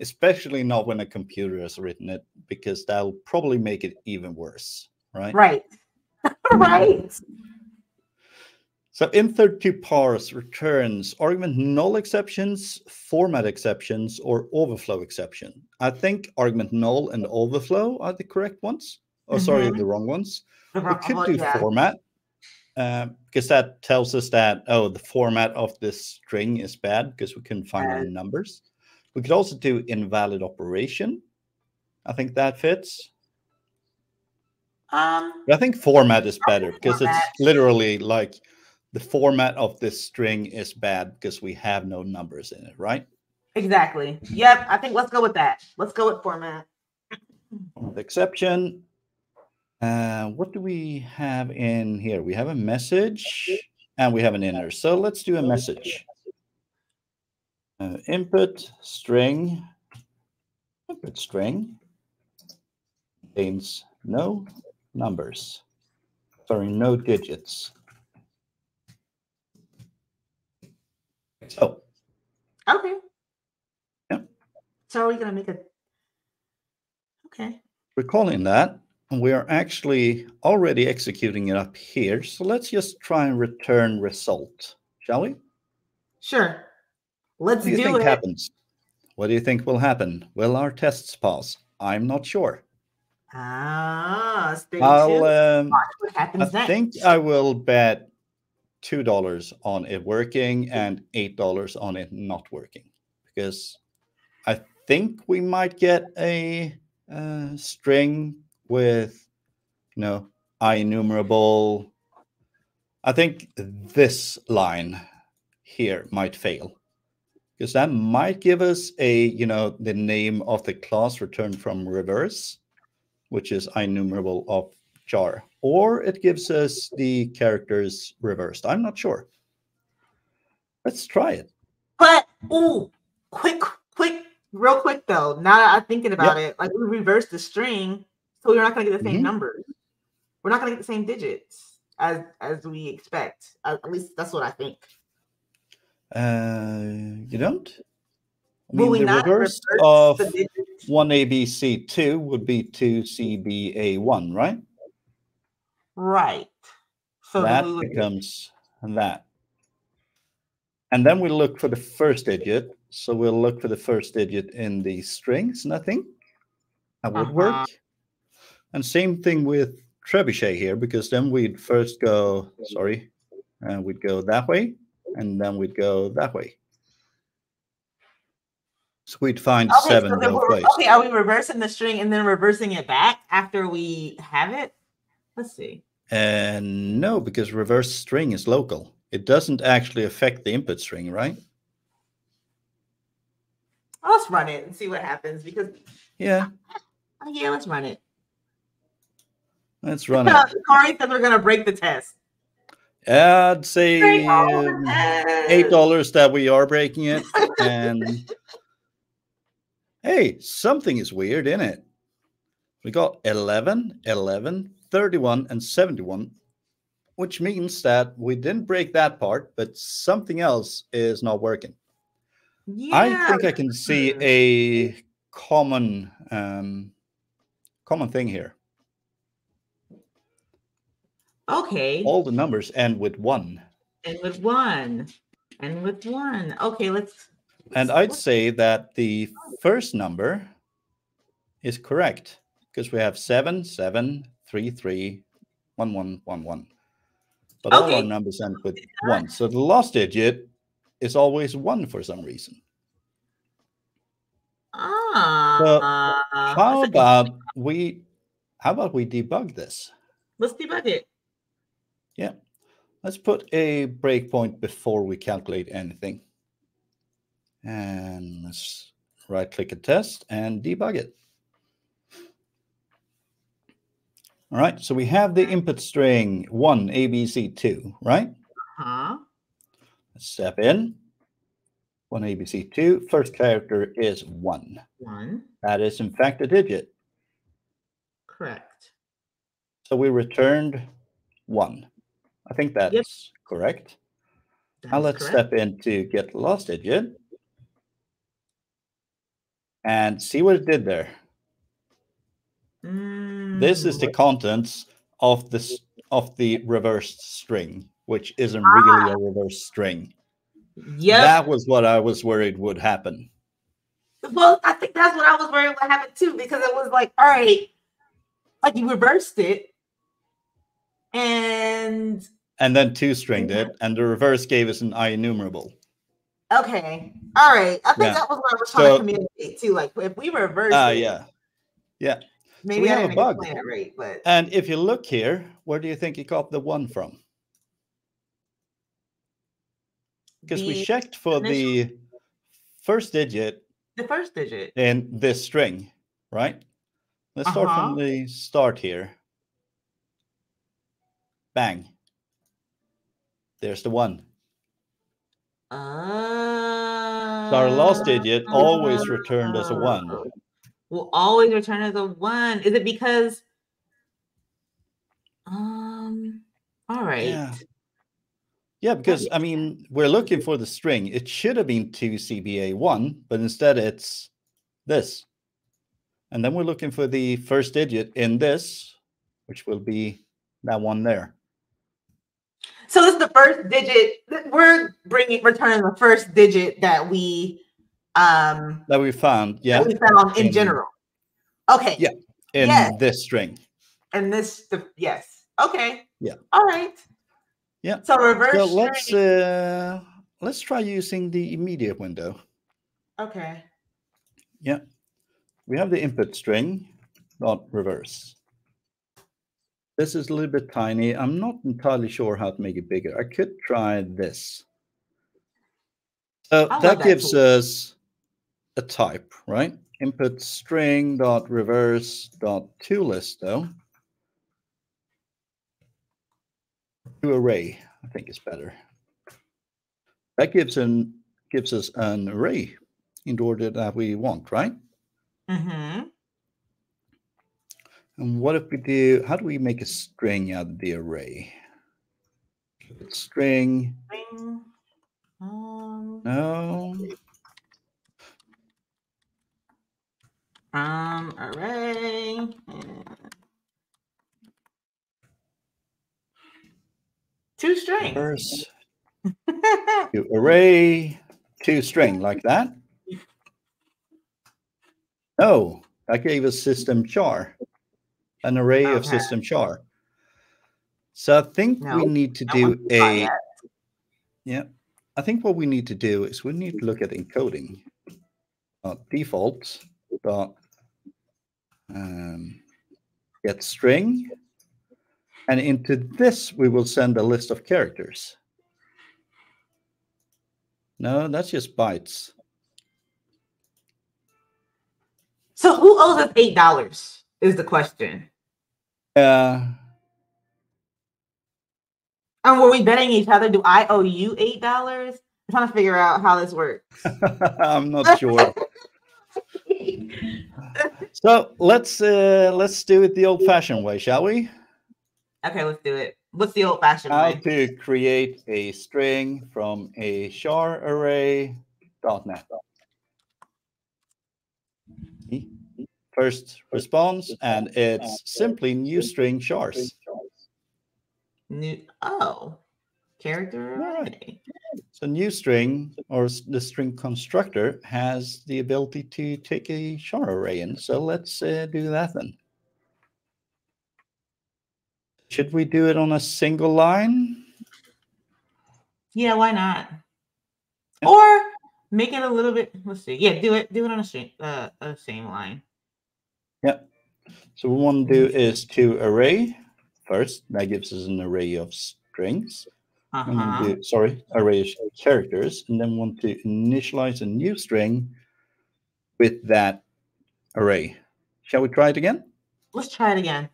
especially not when a computer has written it, because that'll probably make it even worse, right? Right. Right. So in third two parse returns argument null exceptions, format exceptions, or overflow exception. I think argument null and overflow are the correct ones. Oh, mm-hmm. sorry, the wrong ones. We could do yeah. format, uh, because that tells us that, oh, the format of this string is bad because we couldn't find yeah. any numbers. We could also do invalid operation. I think that fits. Um, I think format is better because it's literally like the format of this string is bad because we have no numbers in it, right? Exactly. Yep. I think let's go with that. Let's go with format. With exception. Uh, what do we have in here? We have a message and we have an inner. So let's do a message. Uh, input string. Input string contains no numbers. Sorry, no digits. So. Okay. Yeah. So are we gonna make a? Okay. We're calling that, and we are actually already executing it up here. So let's just try and return result, shall we? Sure. Let's do it. What do you think happens? What do you think will happen? Will our tests pass? I'm not sure. Ah, stay tuned. Um, what happens next? I think I will bet two dollars on it working and eight dollars on it not working, because I think we might get a uh, string with, you know, I enumerable. I think this line here might fail, because that might give us a, you know, the name of the class returned from reverse, which is I enumerable of jar, or it gives us the characters reversed. I'm not sure. Let's try it. But oh, quick, quick, real quick though. Now that I'm thinking about yep. it, like we reversed the string, so we're not going to get the same mm-hmm. numbers. We're not going to get the same digits as as we expect. At least that's what I think. Uh, you don't. I mean, Will we the not reverse, reverse of the digits? one A B C two would be two C B A one, right? Right. So that becomes that. And then we look for the first digit. So we'll look for the first digit in the strings. Nothing. That would uh-huh. work. And same thing with trebuchet here, because then we'd first go, sorry, and we'd go that way. And then we'd go that way. So we'd find okay, seven. So no place. Okay, are we reversing the string and then reversing it back after we have it? Let's see. And uh, no, because reverse string is local. It doesn't actually affect the input string, right? Let's run it and see what happens, because yeah. Yeah, let's run it. Let's run it. Sorry, because we're gonna break the test. I'd say um, eight dollars that we are breaking it. And hey, something is weird, isn't it? We got eleven, eleven. thirty-one and seventy-one, which means that we didn't break that part, but something else is not working. Yeah. I think I can see a common um, common thing here. Okay. All the numbers end with one. And with one. And with one. Okay, let's. let's and I'd say that the first number is correct, because we have seven, seven, three, three, one, one, one, one. But okay. all our numbers end with one. So the last digit is always one for some reason. Ah. So uh, how about good. we, how about we debug this? Let's debug it. Yeah. Let's put a breakpoint before we calculate anything. And let's right click a test and debug it. All right, so we have the input string one A B C two, right? Uh-huh. Let's step in. one A B C two, first character is one. one. That is, in fact, a digit. Correct. So we returned one. I think that's yep. correct. That's now let's correct. step into get last digit and see what it did there. Mm, this is the contents of this of the reversed string, which isn't ah. really a reversed string. Yeah, that was what I was worried would happen. Well, I think that's what I was worried would happen too, because it was like, all right, like you reversed it, and and then two stringed it, and the reverse gave us an I enumerable. Okay, all right. I think yeah. that was what I was trying so, to communicate too. Like if we reverse, uh, it, yeah, yeah. Maybe so we I have a bug, right, but... and if you look here, where do you think you got the one from? Because we checked for initial... the first digit. The first digit in this string, right? Let's uh-huh. start from the start here. Bang. There's the one. Uh, so our last digit always returned as a one. Will always return as a one. Is it because? Um. All right. Yeah. Yeah, because I mean, we're looking for the string. It should have been two C B A one, but instead it's this. And then we're looking for the first digit in this, which will be that one there. So it's the first digit. We're bringing, returning the first digit that we um that we found. Yeah, that we found in, in general. Okay. Yeah, in yes. this string. And this, the, yes. Okay. Yeah. All right. Yeah. So reverse. So let's uh, let's try using the immediate window. Okay. Yeah. We have the input string, not reverse. This is a little bit tiny. I'm not entirely sure how to make it bigger. I could try this. So that, that gives tool. us a type, right? Input string dot reverse dot to list though. To array, I think is better. That gives an gives us an array in the order that we want, right? Mm-hmm. And what if we do? How do we make a string out of the array? String. String. Um, no. Um. Array. Two string. Reverse, two array, two string, like that. Oh, that gave us system char, an array okay. of system char. So I think no, we need to do a, yeah, I think what we need to do is we need to look at encoding. Dot default dot um, get string. And into this, we will send a list of characters. No, that's just bytes. So who owes us eight dollars is the question. Uh, and were we betting each other? Do I owe you eight dollars? I'm trying to figure out how this works. I'm not sure. So let's, uh, let's do it the old-fashioned way, shall we? Okay, let's do it. What's the old-fashioned way? How to create a string from a char array dot net. First response, and it's simply new string chars. New oh, character array. Right. So new string or the string constructor has the ability to take a char array in. So let's uh, do that then. Should we do it on a single line? Yeah, why not? Yeah. Or make it a little bit. Let's see. Yeah, do it. Do it on a same, uh, a same line. Yeah. So what we want to do is to array first. That gives us an array of strings. Uh -huh. do, sorry, array of characters, and then want to initialize a new string with that array. Shall we try it again? Let's try it again.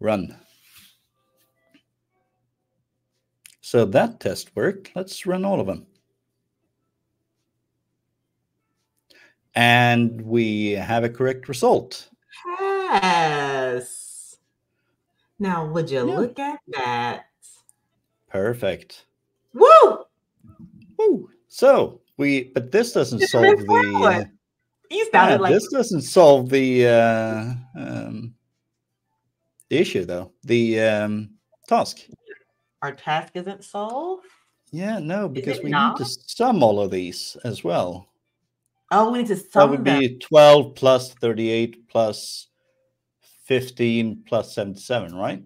Run. So that test worked. Let's run all of them. And we have a correct result. Yes. Now, would you yeah. look at that? Perfect. Woo! Woo! So we, but this doesn't it's solve the. You started yeah, like this doesn't solve the uh, um, the issue though. The um, task. Our task isn't solved. Yeah, no, because we not? need to sum all of these as well. Oh, we need to sum. That would them. be twelve plus thirty-eight plus fifteen plus seventy-seven, right?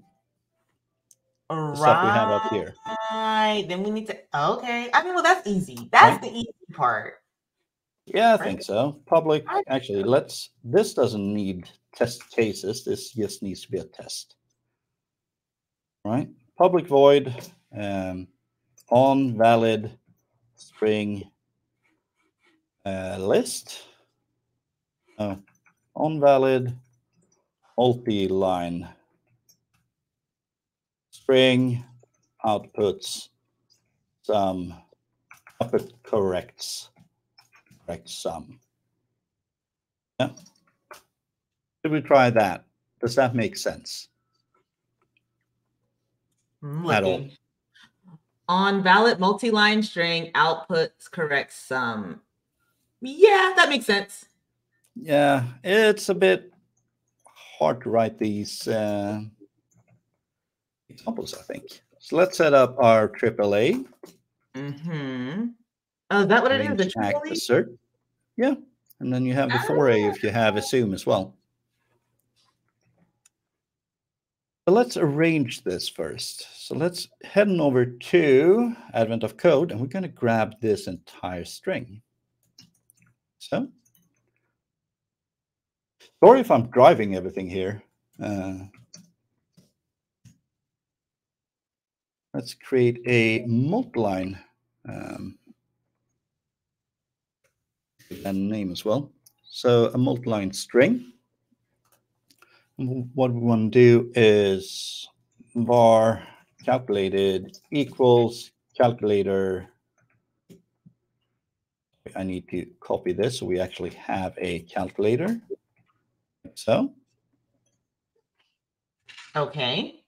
All right. The stuff we have up here. Right. Then we need to. Okay. I mean, well, that's easy. That's right? the easy part. Yeah, I right. think so. Public. I actually, let's. This doesn't need test cases. This just needs to be a test. Right. Public void. Um, on valid string uh, list. Uh, on valid multi-line string outputs sum output corrects correct sum. Yeah. Should we try that? Does that make sense? Mm, At all. On valid multi-line string outputs correct sum. Yeah, that makes sense. Yeah, it's a bit hard to write these uh, examples, I think. So let's set up our triple A. Mm-hmm. Oh, is that what it is? The triple A? Yeah, and then you have the four A if you have assume as well. So let's arrange this first. So let's head on over to Advent of Code, and we're going to grab this entire string. So, sorry if I'm driving everything here. Uh, let's create a multi-line um, and name as well. So a multi-line string. What we want to do is var calculated equals calculator. I need to copy this so we actually have a calculator. So, okay.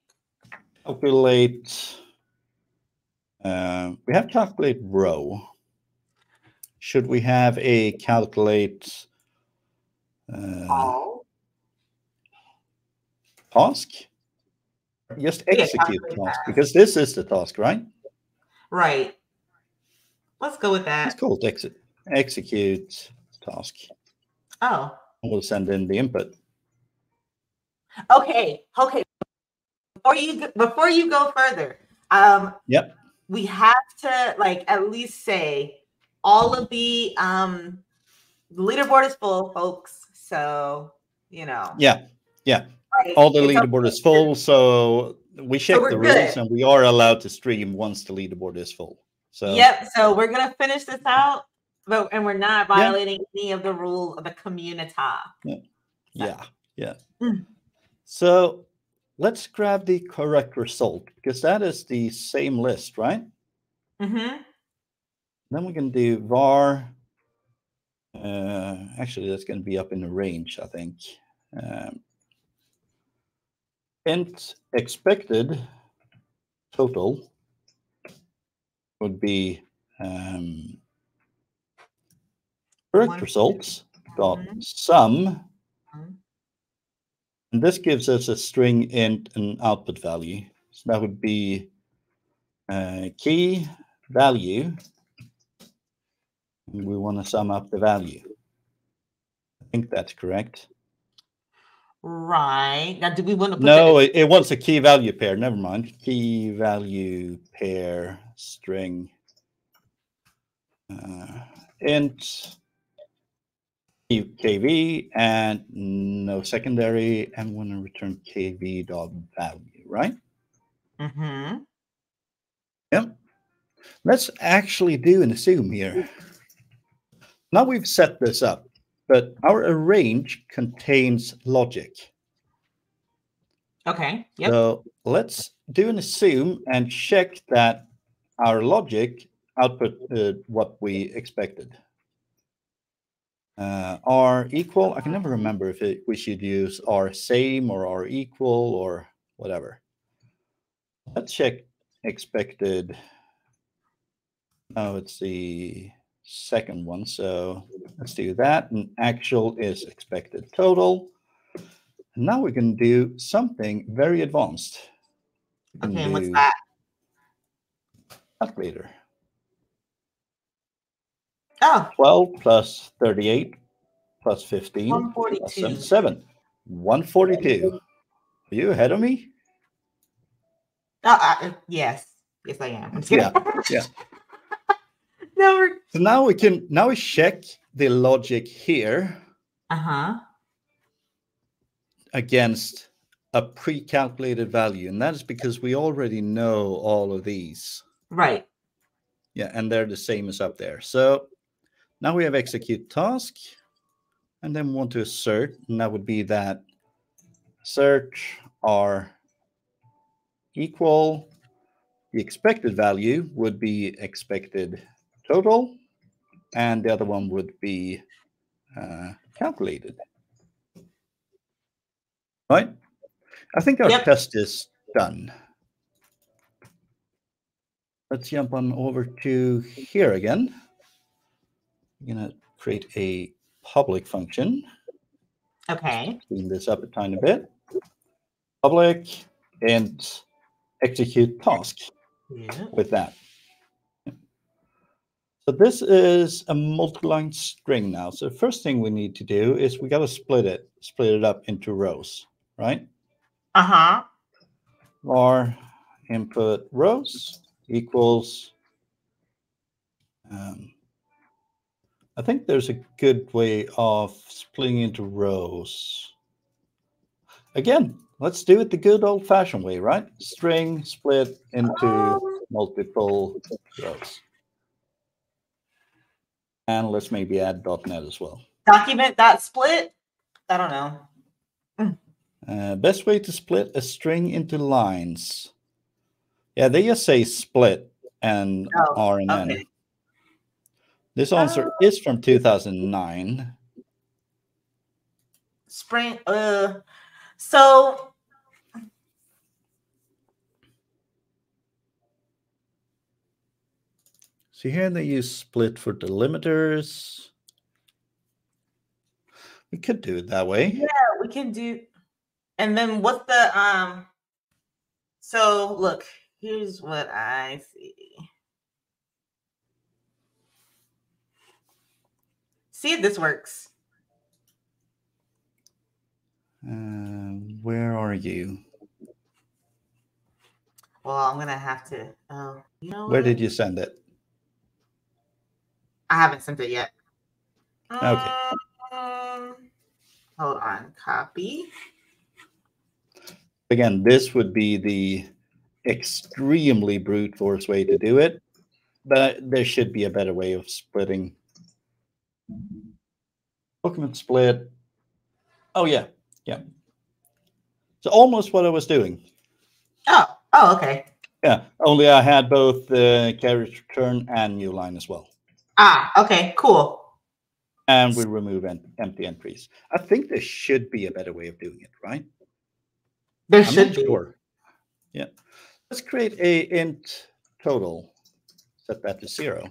Calculate. Uh, we have calculate row. Should we have a calculate? Uh, oh. Task? Just execute yeah, task, because this is the task, right? Right. Let's go with that. It's called ex execute task. Oh. We'll send in the input. Okay. Okay. Before you before you go further, um, yep. we have to like at least say all of the um, the leaderboard is full, folks. So you know. Yeah. Yeah. All the leaderboard is full, so we check so the rules good. and we are allowed to stream once the leaderboard is full. So yep, so we're gonna finish this out, but and we're not violating yeah. any of the rules of the community. Yeah, yeah, yeah. Mm. So let's grab the correct result because that is the same list, right? Mm-hmm. Then we can do var. Uh, actually, that's going to be up in the range, I think. Um, Int expected total would be um, correct One, results two. dot mm-hmm. sum, mm-hmm. and this gives us a string int and output value. So that would be uh, key value, and we want to sum up the value. I think that's correct. Right. Now, do we want to put No, it, it wants a key value pair. Never mind. Key value pair string. Uh, int K V and no secondary. And want to return K V dot value, right? Mm-hmm. Yep. Let's actually do an assume here. Now we've set this up. But our arrange contains logic. Okay. Yep. So let's do an assume and check that our logic output uh, what we expected. uh, R equal. I can never remember if it, we should use R same or R equal or whatever. Let's check expected. Oh, it's the second one. So let's do that. And actual is expected total. And now we can do something very advanced. Okay, what's that? Calculator. Oh. twelve plus thirty-eight plus fifteen plus seventy-seven. one forty-two. Are you ahead of me? Uh, uh, yes. Yes, I am. Yeah. Yeah. Now we're... So now we can now we check the logic here. Uh-huh. Against a pre-calculated value, and that is because we already know all of these. Right. Yeah, and they're the same as up there. So now we have execute task, and then we want to assert, and that would be that search R equal. The expected value would be expected total, and the other one would be uh, calculated. Right? I think our yep. test is done. Let's jump on over to here again. I'm going to create a public function. Okay. Clean this up a tiny bit. Public and execute task. Yeah. With that. So this is a multi-line string now. So the first thing we need to do is we got to split it, split it up into rows, right? Uh-huh. Var input rows equals, um, I think there's a good way of splitting into rows. Again, let's do it the good old-fashioned way, right? String split into oh. multiple rows. And let's maybe add .NET as well. Document dot split? I don't know. Uh, best way to split a string into lines. Yeah, they just say split and oh, R and okay. N. This answer oh. is from two thousand nine. Spring. Uh, so. So here they use split for delimiters. We could do it that way. Yeah, we can do. And then what the um so look, here's what I see. See if this works. Uh, where are you? Well, I'm gonna have to oh, you know where what? Did you send it? I haven't sent it yet. Okay. Um, hold on. Copy. Again, this would be the extremely brute force way to do it, but there should be a better way of splitting. Document split. Oh, yeah. Yeah. So almost what I was doing. Oh, oh, okay. Yeah. Only I had both the carriage return and new line as well. Ah, okay, cool. And we remove en empty entries. I think there should be a better way of doing it, right? There I'm should be. Sure. Yeah. Let's create a int total. Set that to zero.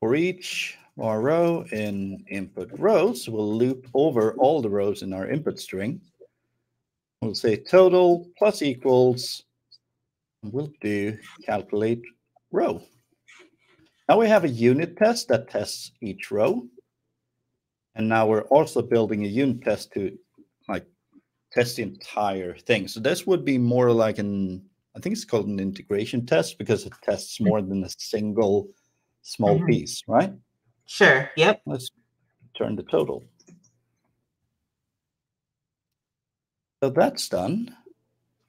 For each our row in input rows, we'll loop over all the rows in our input string. We'll say total plus equals. We'll do calculate row. Now we have a unit test that tests each row. And now we're also building a unit test to like test the entire thing. So this would be more like an, I think it's called an integration test because it tests more than a single small mm-hmm. piece, right? Sure. Yep. Let's turn the total. So that's done.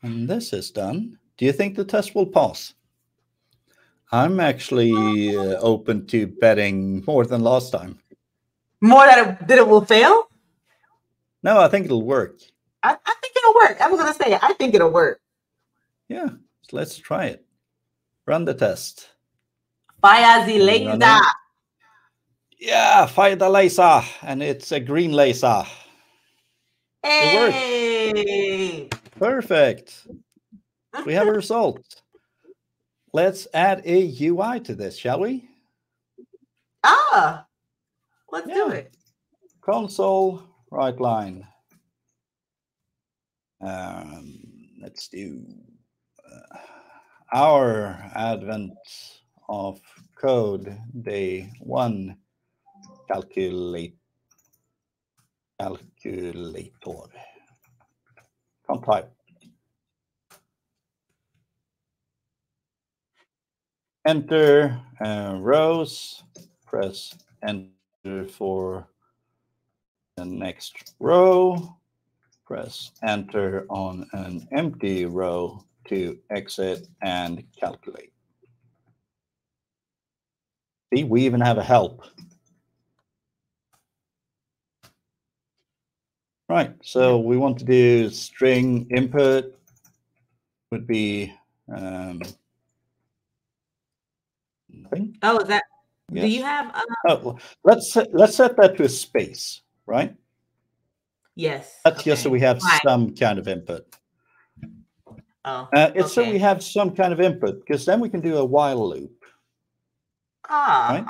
And this is done. Do you think the test will pass? I'm actually uh, open to betting more than last time. More that it, that it will fail? No, I think it'll work. I, I think it'll work. I was going to say, I think it'll work. Yeah, so let's try it. Run the test. Bye, Aziz. Yeah, find a laser, and it's a green laser. Hey! It works. Perfect. We have a result. Let's add a U I to this, shall we? Ah, let's yeah. do it. Console, right line. Um, let's do uh, our Advent of Code day one calculate calculator. Can't type. Enter uh, rows, press enter for the next row, press enter on an empty row to exit and calculate. See, we even have a help. Right, so we want to do string input would be um, nothing. Oh, that yes. do you have? Um... Oh, let's let's set that to a space, right? Yes. That's okay. just so we have right. some kind of input. Oh, uh, it's okay. so we have some kind of input because then we can do a while loop. Ah, right?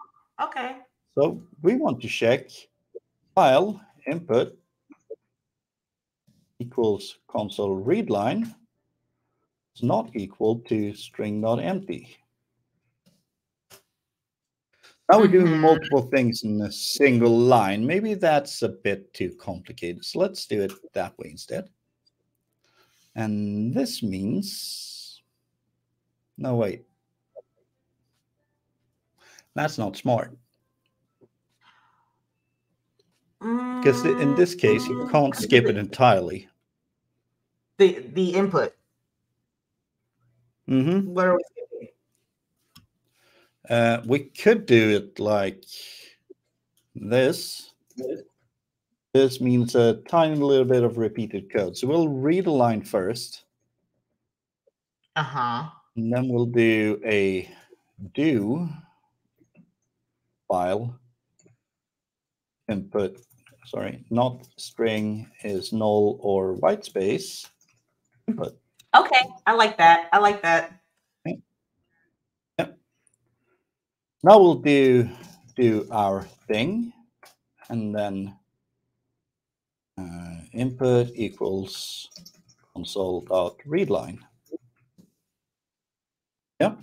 uh-huh. Okay. So we want to check while input equals console read line is not equal to string not empty. Now we're doing multiple things in a single line. Maybe that's a bit too complicated. So let's do it that way instead. And this means, no, wait. That's not smart. Because in this case, you can't skip it entirely. The the input. Mm-hmm. What are we skipping? Uh, we could do it like this. This means a tiny little bit of repeated code. So we'll read a line first. Uh-huh. And then we'll do a do file input. Sorry, not string is null or white space input. Okay, I like that. I like that. Okay. Yeah. Now we'll do do our thing, and then uh, input equals console.readline. Yeah.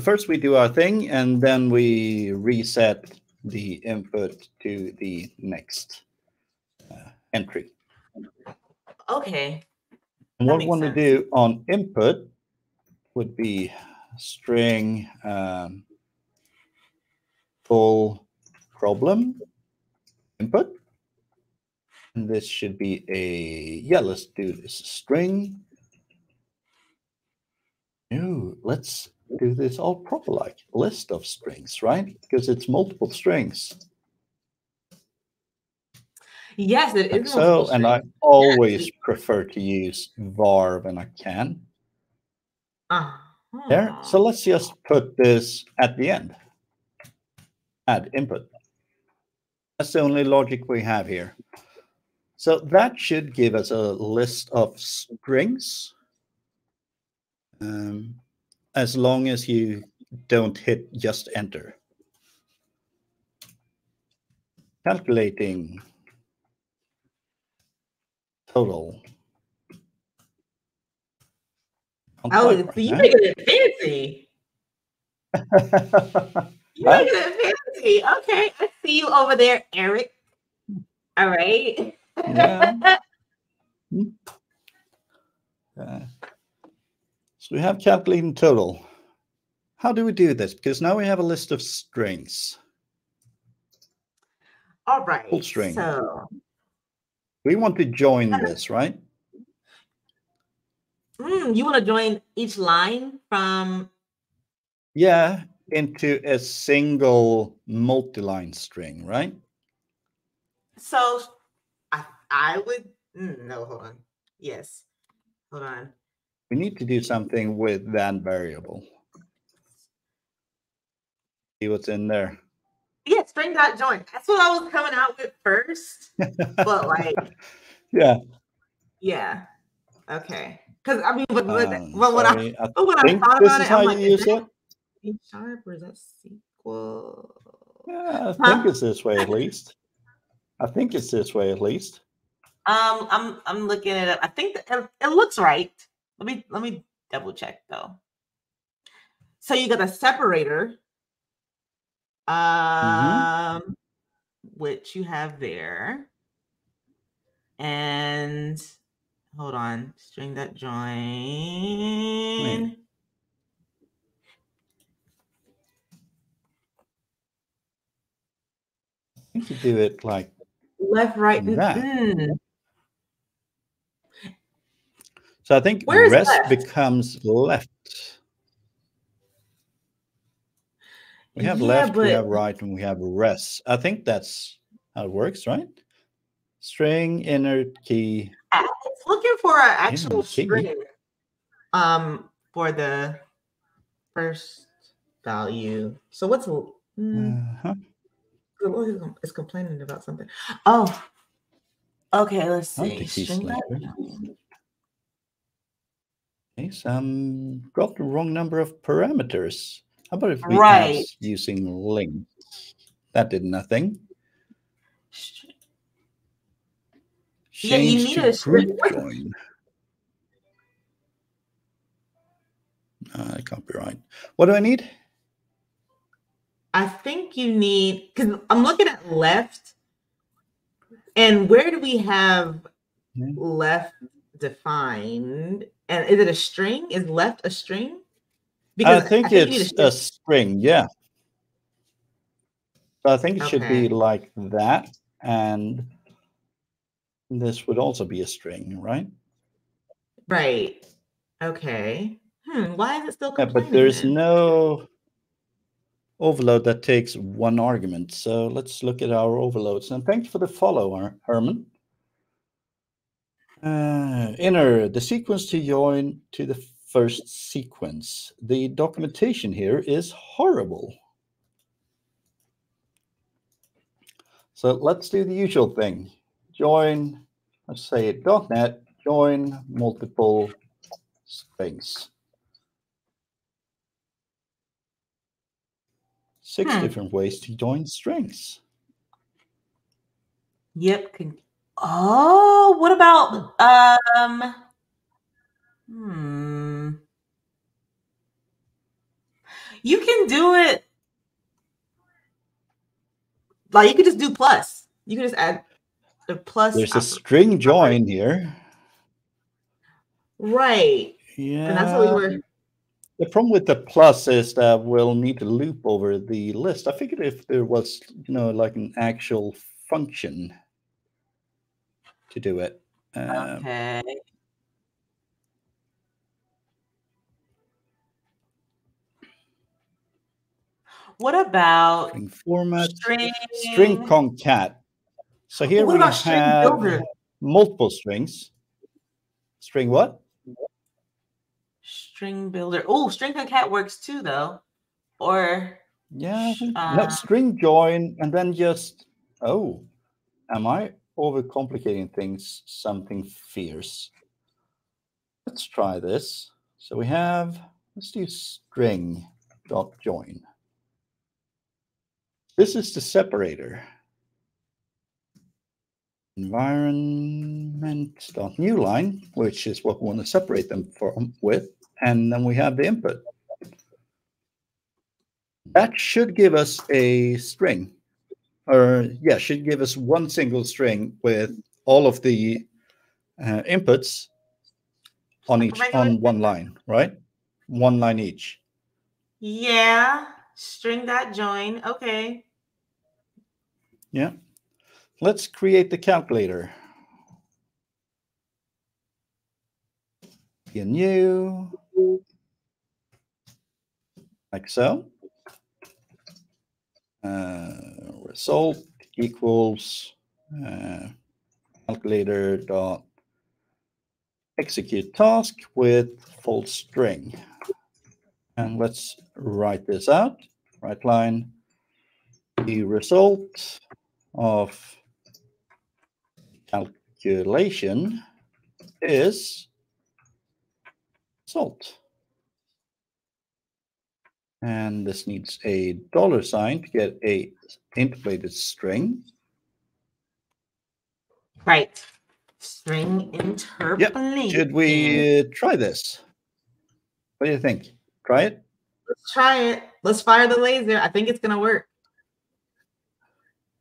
First we do our thing, and then we reset the input to the next uh, entry. Okay. And what we want to do on input would be string um, full problem input. And this should be a, yeah, let's do this string. Ooh, let's do this all proper like list of strings, right? Because it's multiple strings. Yes, it is. So, and I always prefer to use var when I can. Ah. There. So let's just put this at the end. Add input. That's the only logic we have here. So that should give us a list of strings. Um, As long as you don't hit just enter. Calculating total. Oh, right you're making it fancy. You're making it fancy. Okay, I see you over there, Eric. All right. Yeah. uh. So we have calculating total. How do we do this? Because now we have a list of strings. All right. Full string. So we want to join uh, this, right? Mm, you want to join each line from? Yeah, into a single multi-line string, right? So I, I would, no, hold on. Yes, hold on. We need to do something with that variable. See what's in there. Yeah, string.join. That's what I was coming out with first. But like, yeah. Yeah. Okay. Because I mean, but, but, um, but when, I, I, but when I thought about it, I'm like, is that C sharp or is that S Q L? Yeah, I huh? think it's this way at least. I think it's this way at least. Um, I'm I'm looking at it. I think that it, it looks right. Let me let me double check though. So you got a separator, um, mm-hmm. which you have there, and hold on, string that join. Wait. I think you do it like left, right, and that. Mm. So I think Where's rest left? becomes left. We have yeah, left, but... we have right, and we have rest. I think that's how it works, right? String inner key. I was looking for an actual string um, for the first value. So what's mm, uh-huh. it's complaining about something? Oh, okay. Let's see. String value. Okay, so um, got the wrong number of parameters. How about if we right. use using link? That did nothing. Yeah, you need a group join. No, that can't be right. What do I need? I think you need, because I'm looking at left. And where do we have yeah. left defined? And is it a string? Is left a string? Because I think, I think it's a string. a string, yeah. So I think it okay. should be like that, and this would also be a string, right? Right. Okay. Hmm. Why is it still complaining? Yeah, but there is no overload that takes one argument. So let's look at our overloads. And thank you for the follow, Herman. Uh, inner, the sequence to join to the first sequence. The documentation here is horrible. So let's do the usual thing. Join, let's say .NET, join multiple strings. Six hmm. different ways to join strings. Yep. Oh, what about... Um, hmm. You can do it, like you could just do plus. You can just add the plus. There's a string join here. Right. Yeah. And that's what we were. The problem with the plus is that we'll need to loop over the list. I figured if there was, you know, like an actual function to do it. Um, okay. What about string format, string, string concat? So here we have multiple strings. String what? String builder. Oh, string concat works too, though. Or yeah, uh, no, string join, and then just oh, am I overcomplicating things? Something fierce. Let's try this. So we have let's do string dot join. This is the separator. Environment.newline, which is what we want to separate them from with, and then we have the input. That should give us a string, or yeah, should give us one single string with all of the uh, inputs on each oh on one line, right? One line each. Yeah. String.join. Okay. Yeah. Let's create the calculator. Be new. Like so. Uh, result equals uh, calculator dot execute task with false string. And let's write this out. Right line. Uh, the result of calculation is salt. And this needs a dollar sign to get a interpolated string. Right. String interpolation. Yep. Should we uh, try this? What do you think? Try it? Let's try it. Let's fire the laser. I think it's going to work.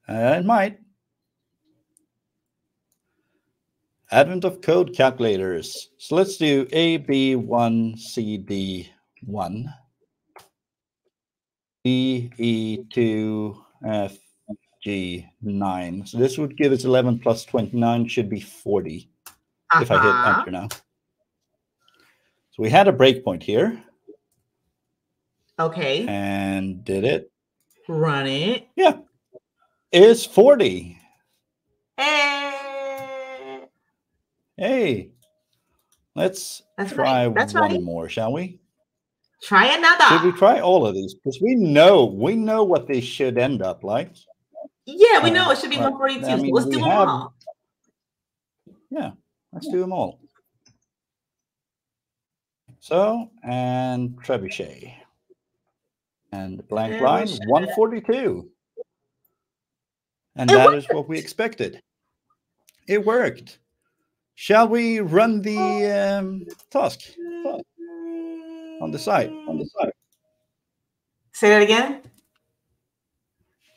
Uh, it might. Advent of code calculators. So let's do A B one C D one. D E two F G nine. So this would give us eleven plus twenty-nine should be forty. Uh-huh. If I hit enter now. So we had a breakpoint here. Okay. And did it. Run it. Yeah. It's forty. Hey. Hey. Let's That's try right. That's one right. more, shall we? Try another. Should we try all of these? Because we know we know what they should end up like. Yeah, we know it should be uh, one forty-two. I mean, let's do them have, all. Yeah, let's yeah. do them all. So and trebuchet and blank trebuchet. Line one forty-two, and it that worked. Is what we expected. It worked. Shall we run the um, task? task? On the side, on the side. Say that again.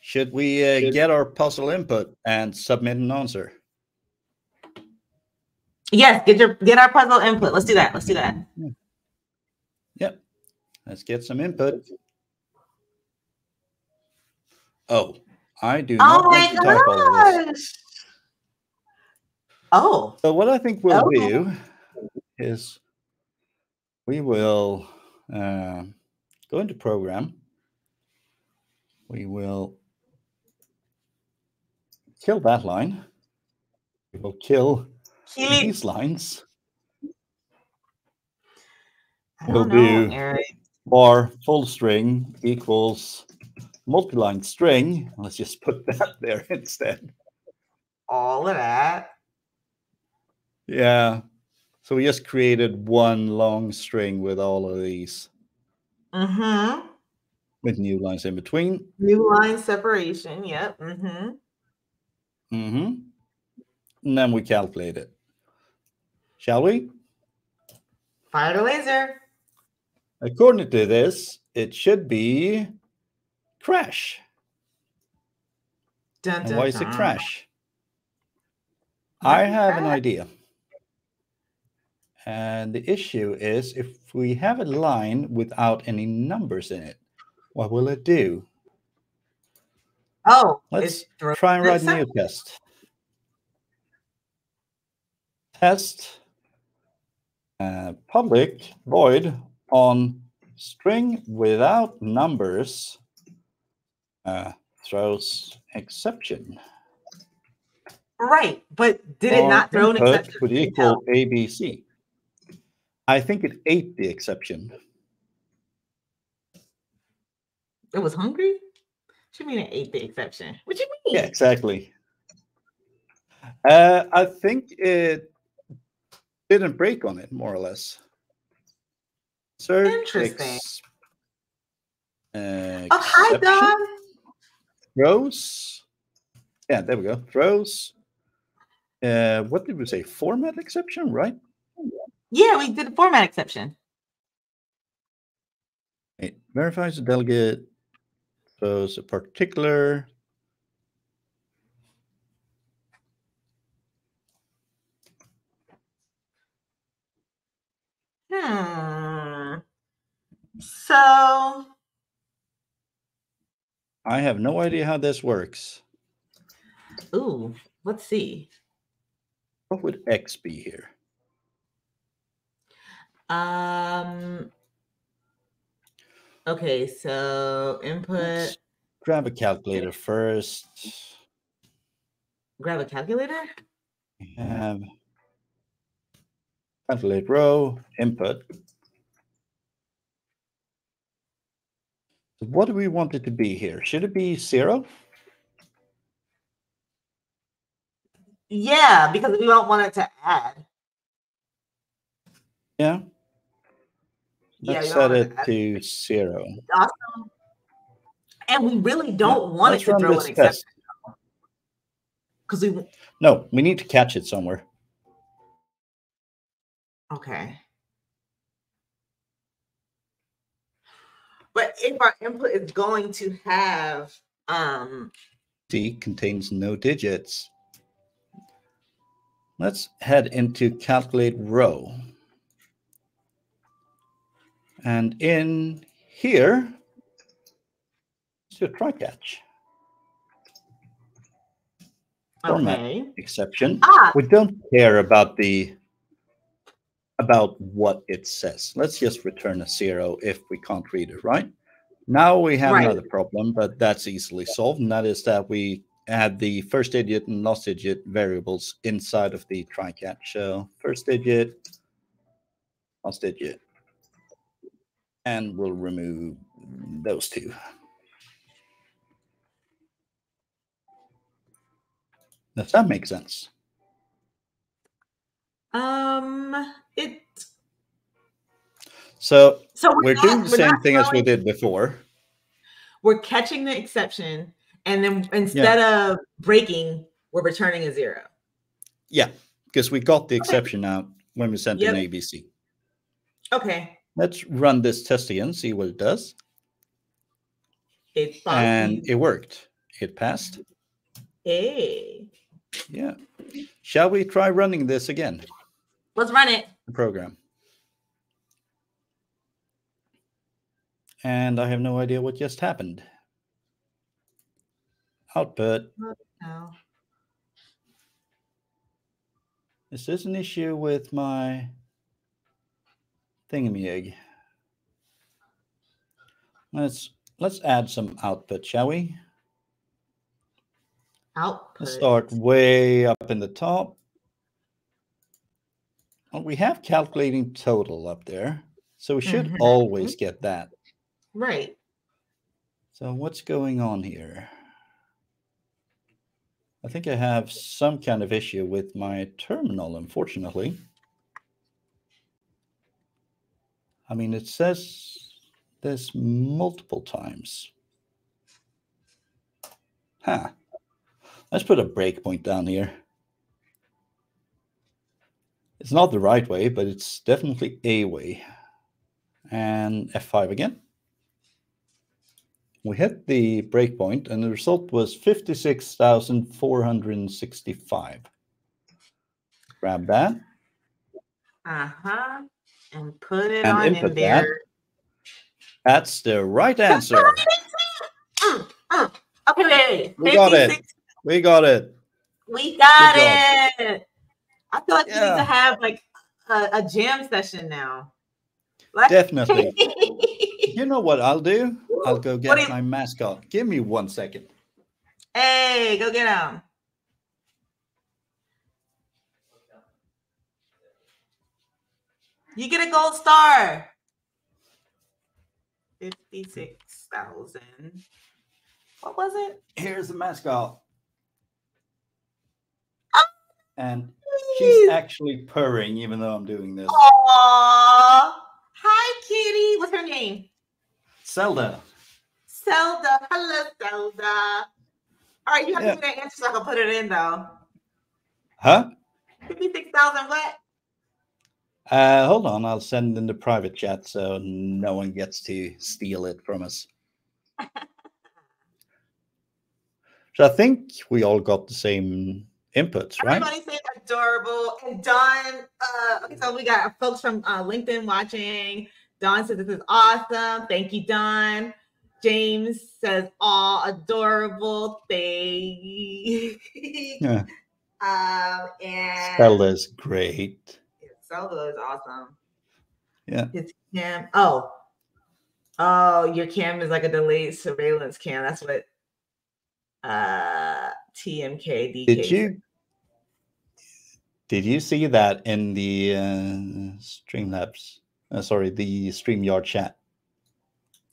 Should we uh, Should... get our puzzle input and submit an answer? Yes, get your get our puzzle input. Let's do that. Let's do that. Yep. Let's get some input. Oh, I do not oh want to type all of this. Oh. So what I think we'll oh. do is. We will uh, go into program. We will kill that line. We will kill, kill these lines. I we'll know, do Eric. Bar full string equals multi-line string. Let's just put that there instead. All of that. Yeah. So we just created one long string with all of these. Mm-hmm. With new lines in between. New line separation, yep. Mm-hmm. Mm-hmm. And then we calculate it. Shall we? Fire the laser. According to this, it should be crash. Dun, dun, and why is it crash? Dun. I have an idea. And the issue is if we have a line without any numbers in it, what will it do? Oh, let's try and write a new test. Test uh, public void on string without numbers uh, throws exception. Right, but did it not throw an exception? Would equal A B C. I think it ate the exception. It was hungry? What do you mean it ate the exception? What do you mean? Yeah, exactly. Uh, I think it didn't break on it, more or less. Search Interesting. Uh, oh, hi, Don. Throws. Yeah, there we go. Throws. Uh, what did we say? Format exception, right? Yeah, we did a format exception. It verifies the delegate, throws a particular. Hmm. So. I have no idea how this works. Ooh, let's see. What would X be here? Um. Okay, so input. Let's grab a calculator first. Grab a calculator. We have calculate row input. So what do we want it to be here? Should it be zero? Yeah, because we don't want it to add. Yeah. Let's yeah, set it to zero. Awesome. And we really don't yeah, want it to throw an exception. Because we no, we need to catch it somewhere. Okay. But if our input is going to have um D contains no digits. Let's head into calculate row. And in here, let's do a try catch. Format okay. exception. Ah. We don't care about the about what it says. Let's just return a zero if we can't read it, right? Now we have right. another problem, but that's easily solved, and that is that we add the first digit and last digit variables inside of the try catch. So first digit, last digit. And we'll remove those two. Does that make sense? Um, it. So, so we're, we're not, doing the we're same thing as we did before. We're catching the exception, and then instead yeah. of breaking, we're returning a zero. Yeah, because we got the okay. exception out when we sent yep. an A B C. Okay. Let's run this test again, see what it does. It and it worked. It passed. Hey. Yeah. Shall we try running this again? Let's run it. The program. And I have no idea what just happened. Output. No. Is this an issue with my... thingamig? Let's let's add some output, shall we? Output. Let's start way up in the top. Well, we have calculating total up there, so we should mm-hmm. always get that. Right. So what's going on here? I think I have some kind of issue with my terminal, unfortunately. I mean, it says this multiple times. Huh. Let's put a breakpoint down here. It's not the right way, but it's definitely a way. And F five again. We hit the breakpoint, and the result was fifty-six thousand four hundred sixty-five. Grab that. Uh-huh. And put it and on in there. That. That's the right answer. mm, mm. Okay, we got it. We got it. We got it. I feel like yeah. we need to have like a, a jam session now. Like Definitely. You know what I'll do? I'll go get is... my mascot. Give me one second. Hey, go get him. You get a gold star. fifty-six thousand. What was it? Here's the mascot. Oh, and she's actually purring, even though I'm doing this. Aww. Hi, kitty. What's her name? Zelda. Zelda. Hello, Zelda. All right, you have yeah. to do that answer so I can put it in, though. Huh? fifty-six thousand what? Uh, hold on, I'll send in the private chat so no one gets to steal it from us. So I think we all got the same inputs, right? Everybody said adorable. And Don, uh, okay, so we got folks from uh, LinkedIn watching. Don said this is awesome. Thank you, Don. James says, aw, adorable. Thanks. Yeah. Um, and Stella's great. Zelda is awesome. Yeah. It's cam. Oh. Oh, your cam is like a delayed surveillance cam. That's what uh T M K D K. Did you did you see that in the uh Streamlabs? Uh, sorry, the StreamYard chat.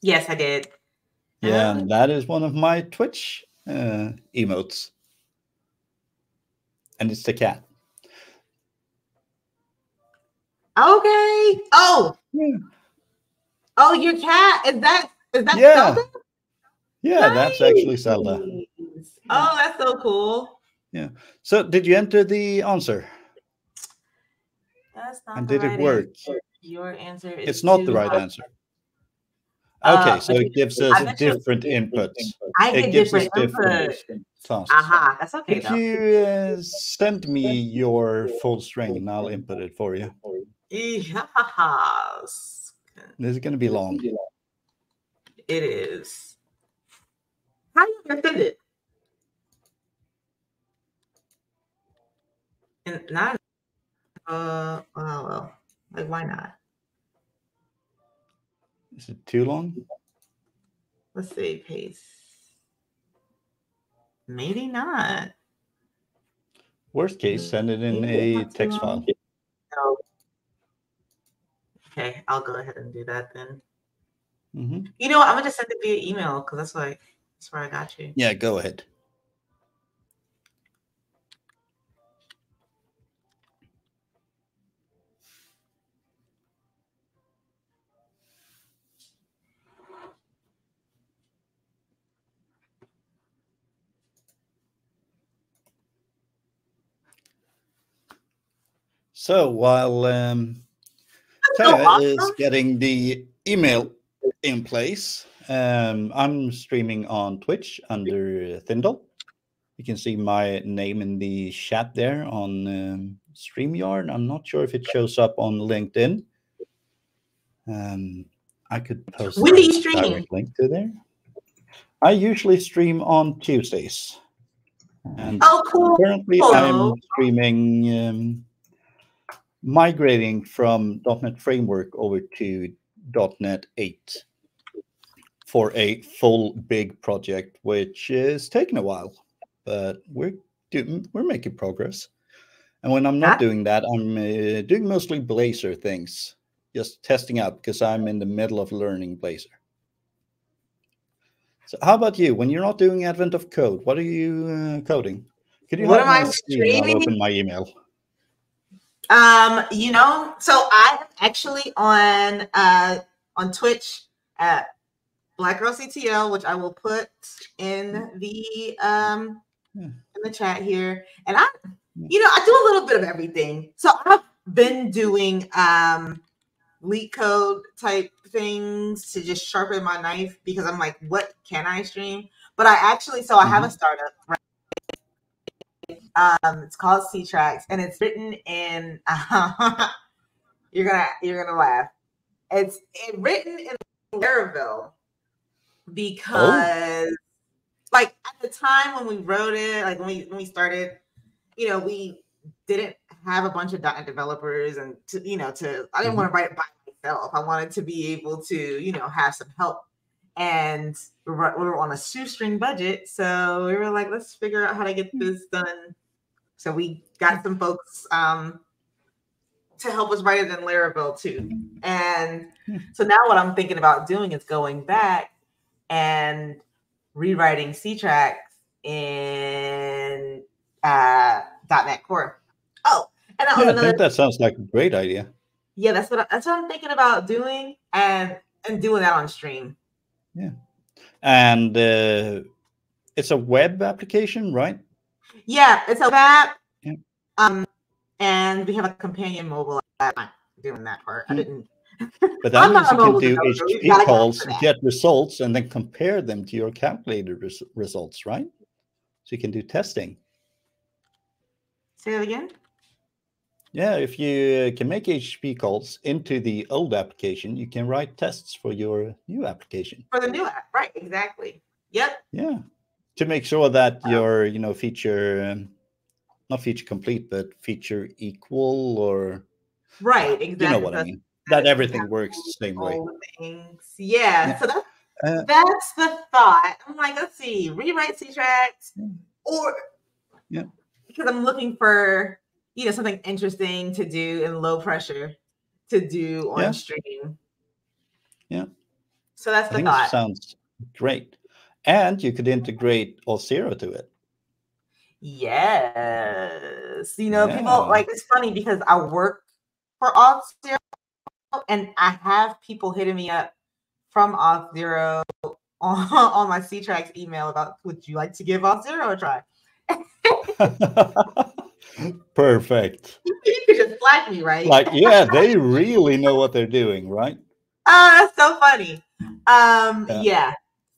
Yes, I did. Yeah, and that is one of my Twitch uh, emotes. And it's the cat. Okay. Oh. Yeah. Oh, your cat is that? Is that yeah. Zelda? Yeah, nice. That's actually Zelda. Oh, that's so cool. Yeah. So, did you enter the answer? That's not. And did the right it work? Answer. Your answer is. It's not the right hard. answer. Okay, uh, so it gives us different inputs. I get it gives different us different tasks. Aha, uh-huh. That's okay. If though. you uh, send me your full string, and I'll input it for you. Yes. This is going to be long. It is. How do you fit it? And not. Uh. Oh well. Like why not? Is it too long? Let's see, pace. Maybe not. Worst case, send it in Maybe a text long. file. No. Okay, I'll go ahead and do that then. Mm-hmm. You know what? I'm gonna send it via email because that's why that's where I got you. Yeah, go ahead. So while um, Kaya so awesome. is getting the email in place, um, I'm streaming on Twitch under Thindal. You can see my name in the chat there on um, StreamYard. I'm not sure if it shows up on LinkedIn. Um, I could post when are you streaming? a link to there. I usually stream on Tuesdays. And oh, cool. Currently oh. I'm streaming... Um, migrating from dot NET Framework over to dot NET eight for a full big project, which is taking a while, but we're doing, we're making progress. And when I'm not doing that, I'm uh, doing mostly Blazor things, just testing out because I'm in the middle of learning Blazor. So how about you? When you're not doing Advent of Code, what are you uh, coding? Could you what am I streaming? I'll open my email. Um, you know, so I'm actually on uh on Twitch at BlackGirlCTO, which I will put in the um yeah. in the chat here. And I, you know, I do a little bit of everything. So I've been doing um leak code type things to just sharpen my knife because I'm like, what can I stream? But I actually, so I mm-hmm. have a startup. Right? Um, it's called C-Trax, and it's written in. Uh, you're gonna, you're gonna laugh. It's it written in Laravel because, oh. like, at the time when we wrote it, like when we when we started, you know, we didn't have a bunch of dot NET developers, and to, you know, to I didn't mm-hmm. want to write it by myself. I wanted to be able to, you know, have some help. And we were on a shoestring budget, so we were like, let's figure out how to get this done. So we got some folks um, to help us write it in Laravel too. And so now what I'm thinking about doing is going back and rewriting C-Trax in uh, dot NET Core. Oh, and that yeah, was another I think that sounds like a great idea. Yeah, that's what I, that's what I'm thinking about doing, and and doing that on stream. Yeah, and uh, it's a web application, right? Yeah, it's a web app, yeah. um, and we have a companion mobile app. I'm not doing that part. I didn't. But that means you can do H T T P calls, get results, and then compare them to your calculated res results, right? So you can do testing. Say that again. Yeah, if you can make H T T P calls into the old application, you can write tests for your new application. For the new app, right? Exactly. Yep. Yeah, to make sure that your, you know, feature, not feature complete, but feature equal, or right, exactly. You know what that's, I mean? That everything exactly works the same way. Things. Yeah. yeah. So that's uh, that's the thought. I'm like, let's see, rewrite C-Trax, yeah. or yeah, because I'm looking for, you know, something interesting to do and low pressure to do on yeah. stream. Yeah. So that's the I think thought. It sounds Great. And you could integrate Auth zero to it. Yes. You know, yeah. people, like, it's funny because I work for Auth zero and I have people hitting me up from Auth zero on, on my C-Trax email about, would you like to give Auth zero a try? Perfect. You could just flag me, right? Like, yeah, they really know what they're doing, right? Ah, uh, so funny. Um, yeah. yeah.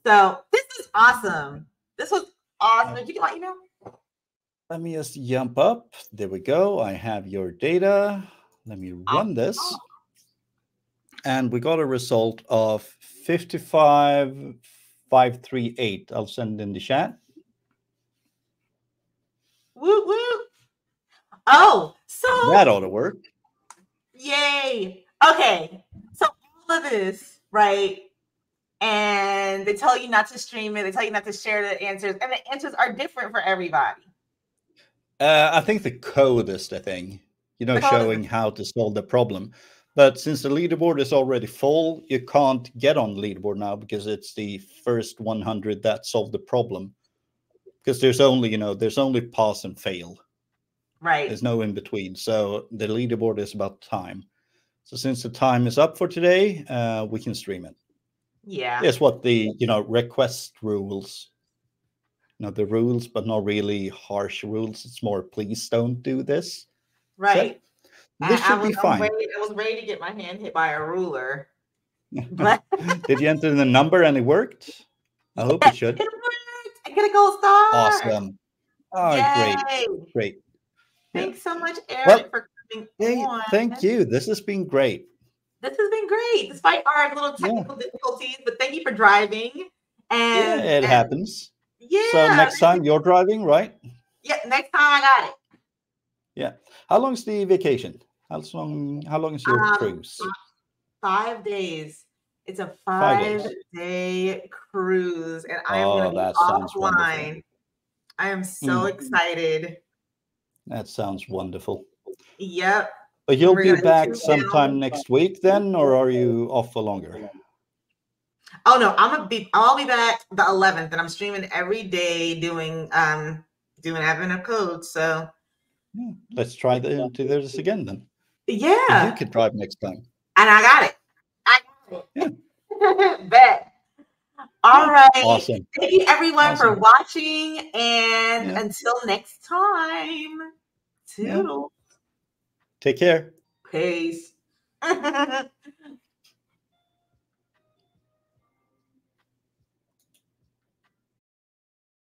So this is awesome. This was awesome. Did you get my email? Let me just jump up. There we go. I have your data. Let me run this. And we got a result of fifty-five thousand five hundred thirty-eight. I'll send it in the chat. Woo woo. Oh, so that ought to work. Yay. Okay. So all of this, right? And they tell you not to stream it. They tell you not to share the answers. And the answers are different for everybody. Uh, I think the code is the thing, you know, showing how to solve the problem. But since the leaderboard is already full, you can't get on the leaderboard now because it's the first one hundred that solved the problem. Because there's only, you know, there's only pass and fail. Right. There's no in between. So the leaderboard is about time. So since the time is up for today, uh, we can stream it. Yeah. It's what the, you know, request rules. Not the rules, but not really harsh rules. It's more, please don't do this. Right. So this I, should I was, be fine. I was, ready, I was ready to get my hand hit by a ruler. But... Did you enter the number and it worked? I hope yes, it should. It worked. I get a gold star. Awesome. Oh, Yay. great. Great. Thanks so much, Eric, well, for coming hey, on. Thank you. This has been great. This has been great, despite our little technical yeah. difficulties. But thank you for driving. And yeah, it and, happens. Yeah. So next time you're driving, right? Yeah, next time I got it. Yeah. How long's the vacation? How long? How long is your um, cruise? Five days. It's a five-day five cruise, and I am oh, going to be offline. Wonderful. I am so mm. excited. That sounds wonderful. Yep. But you'll We're be back sometime now. next week, then, or are you off for longer? Oh no, I'm gonna be. I'll be back the eleventh, and I'm streaming every day doing um doing Advent of Code. So yeah, let's try to do this again then. Yeah, and you could drive next time. And I got it. I got it. Yeah. Bet. All right. Awesome. Thank you everyone awesome. for watching, and yeah. until next time. Toodles. Yeah. Take care. Peace.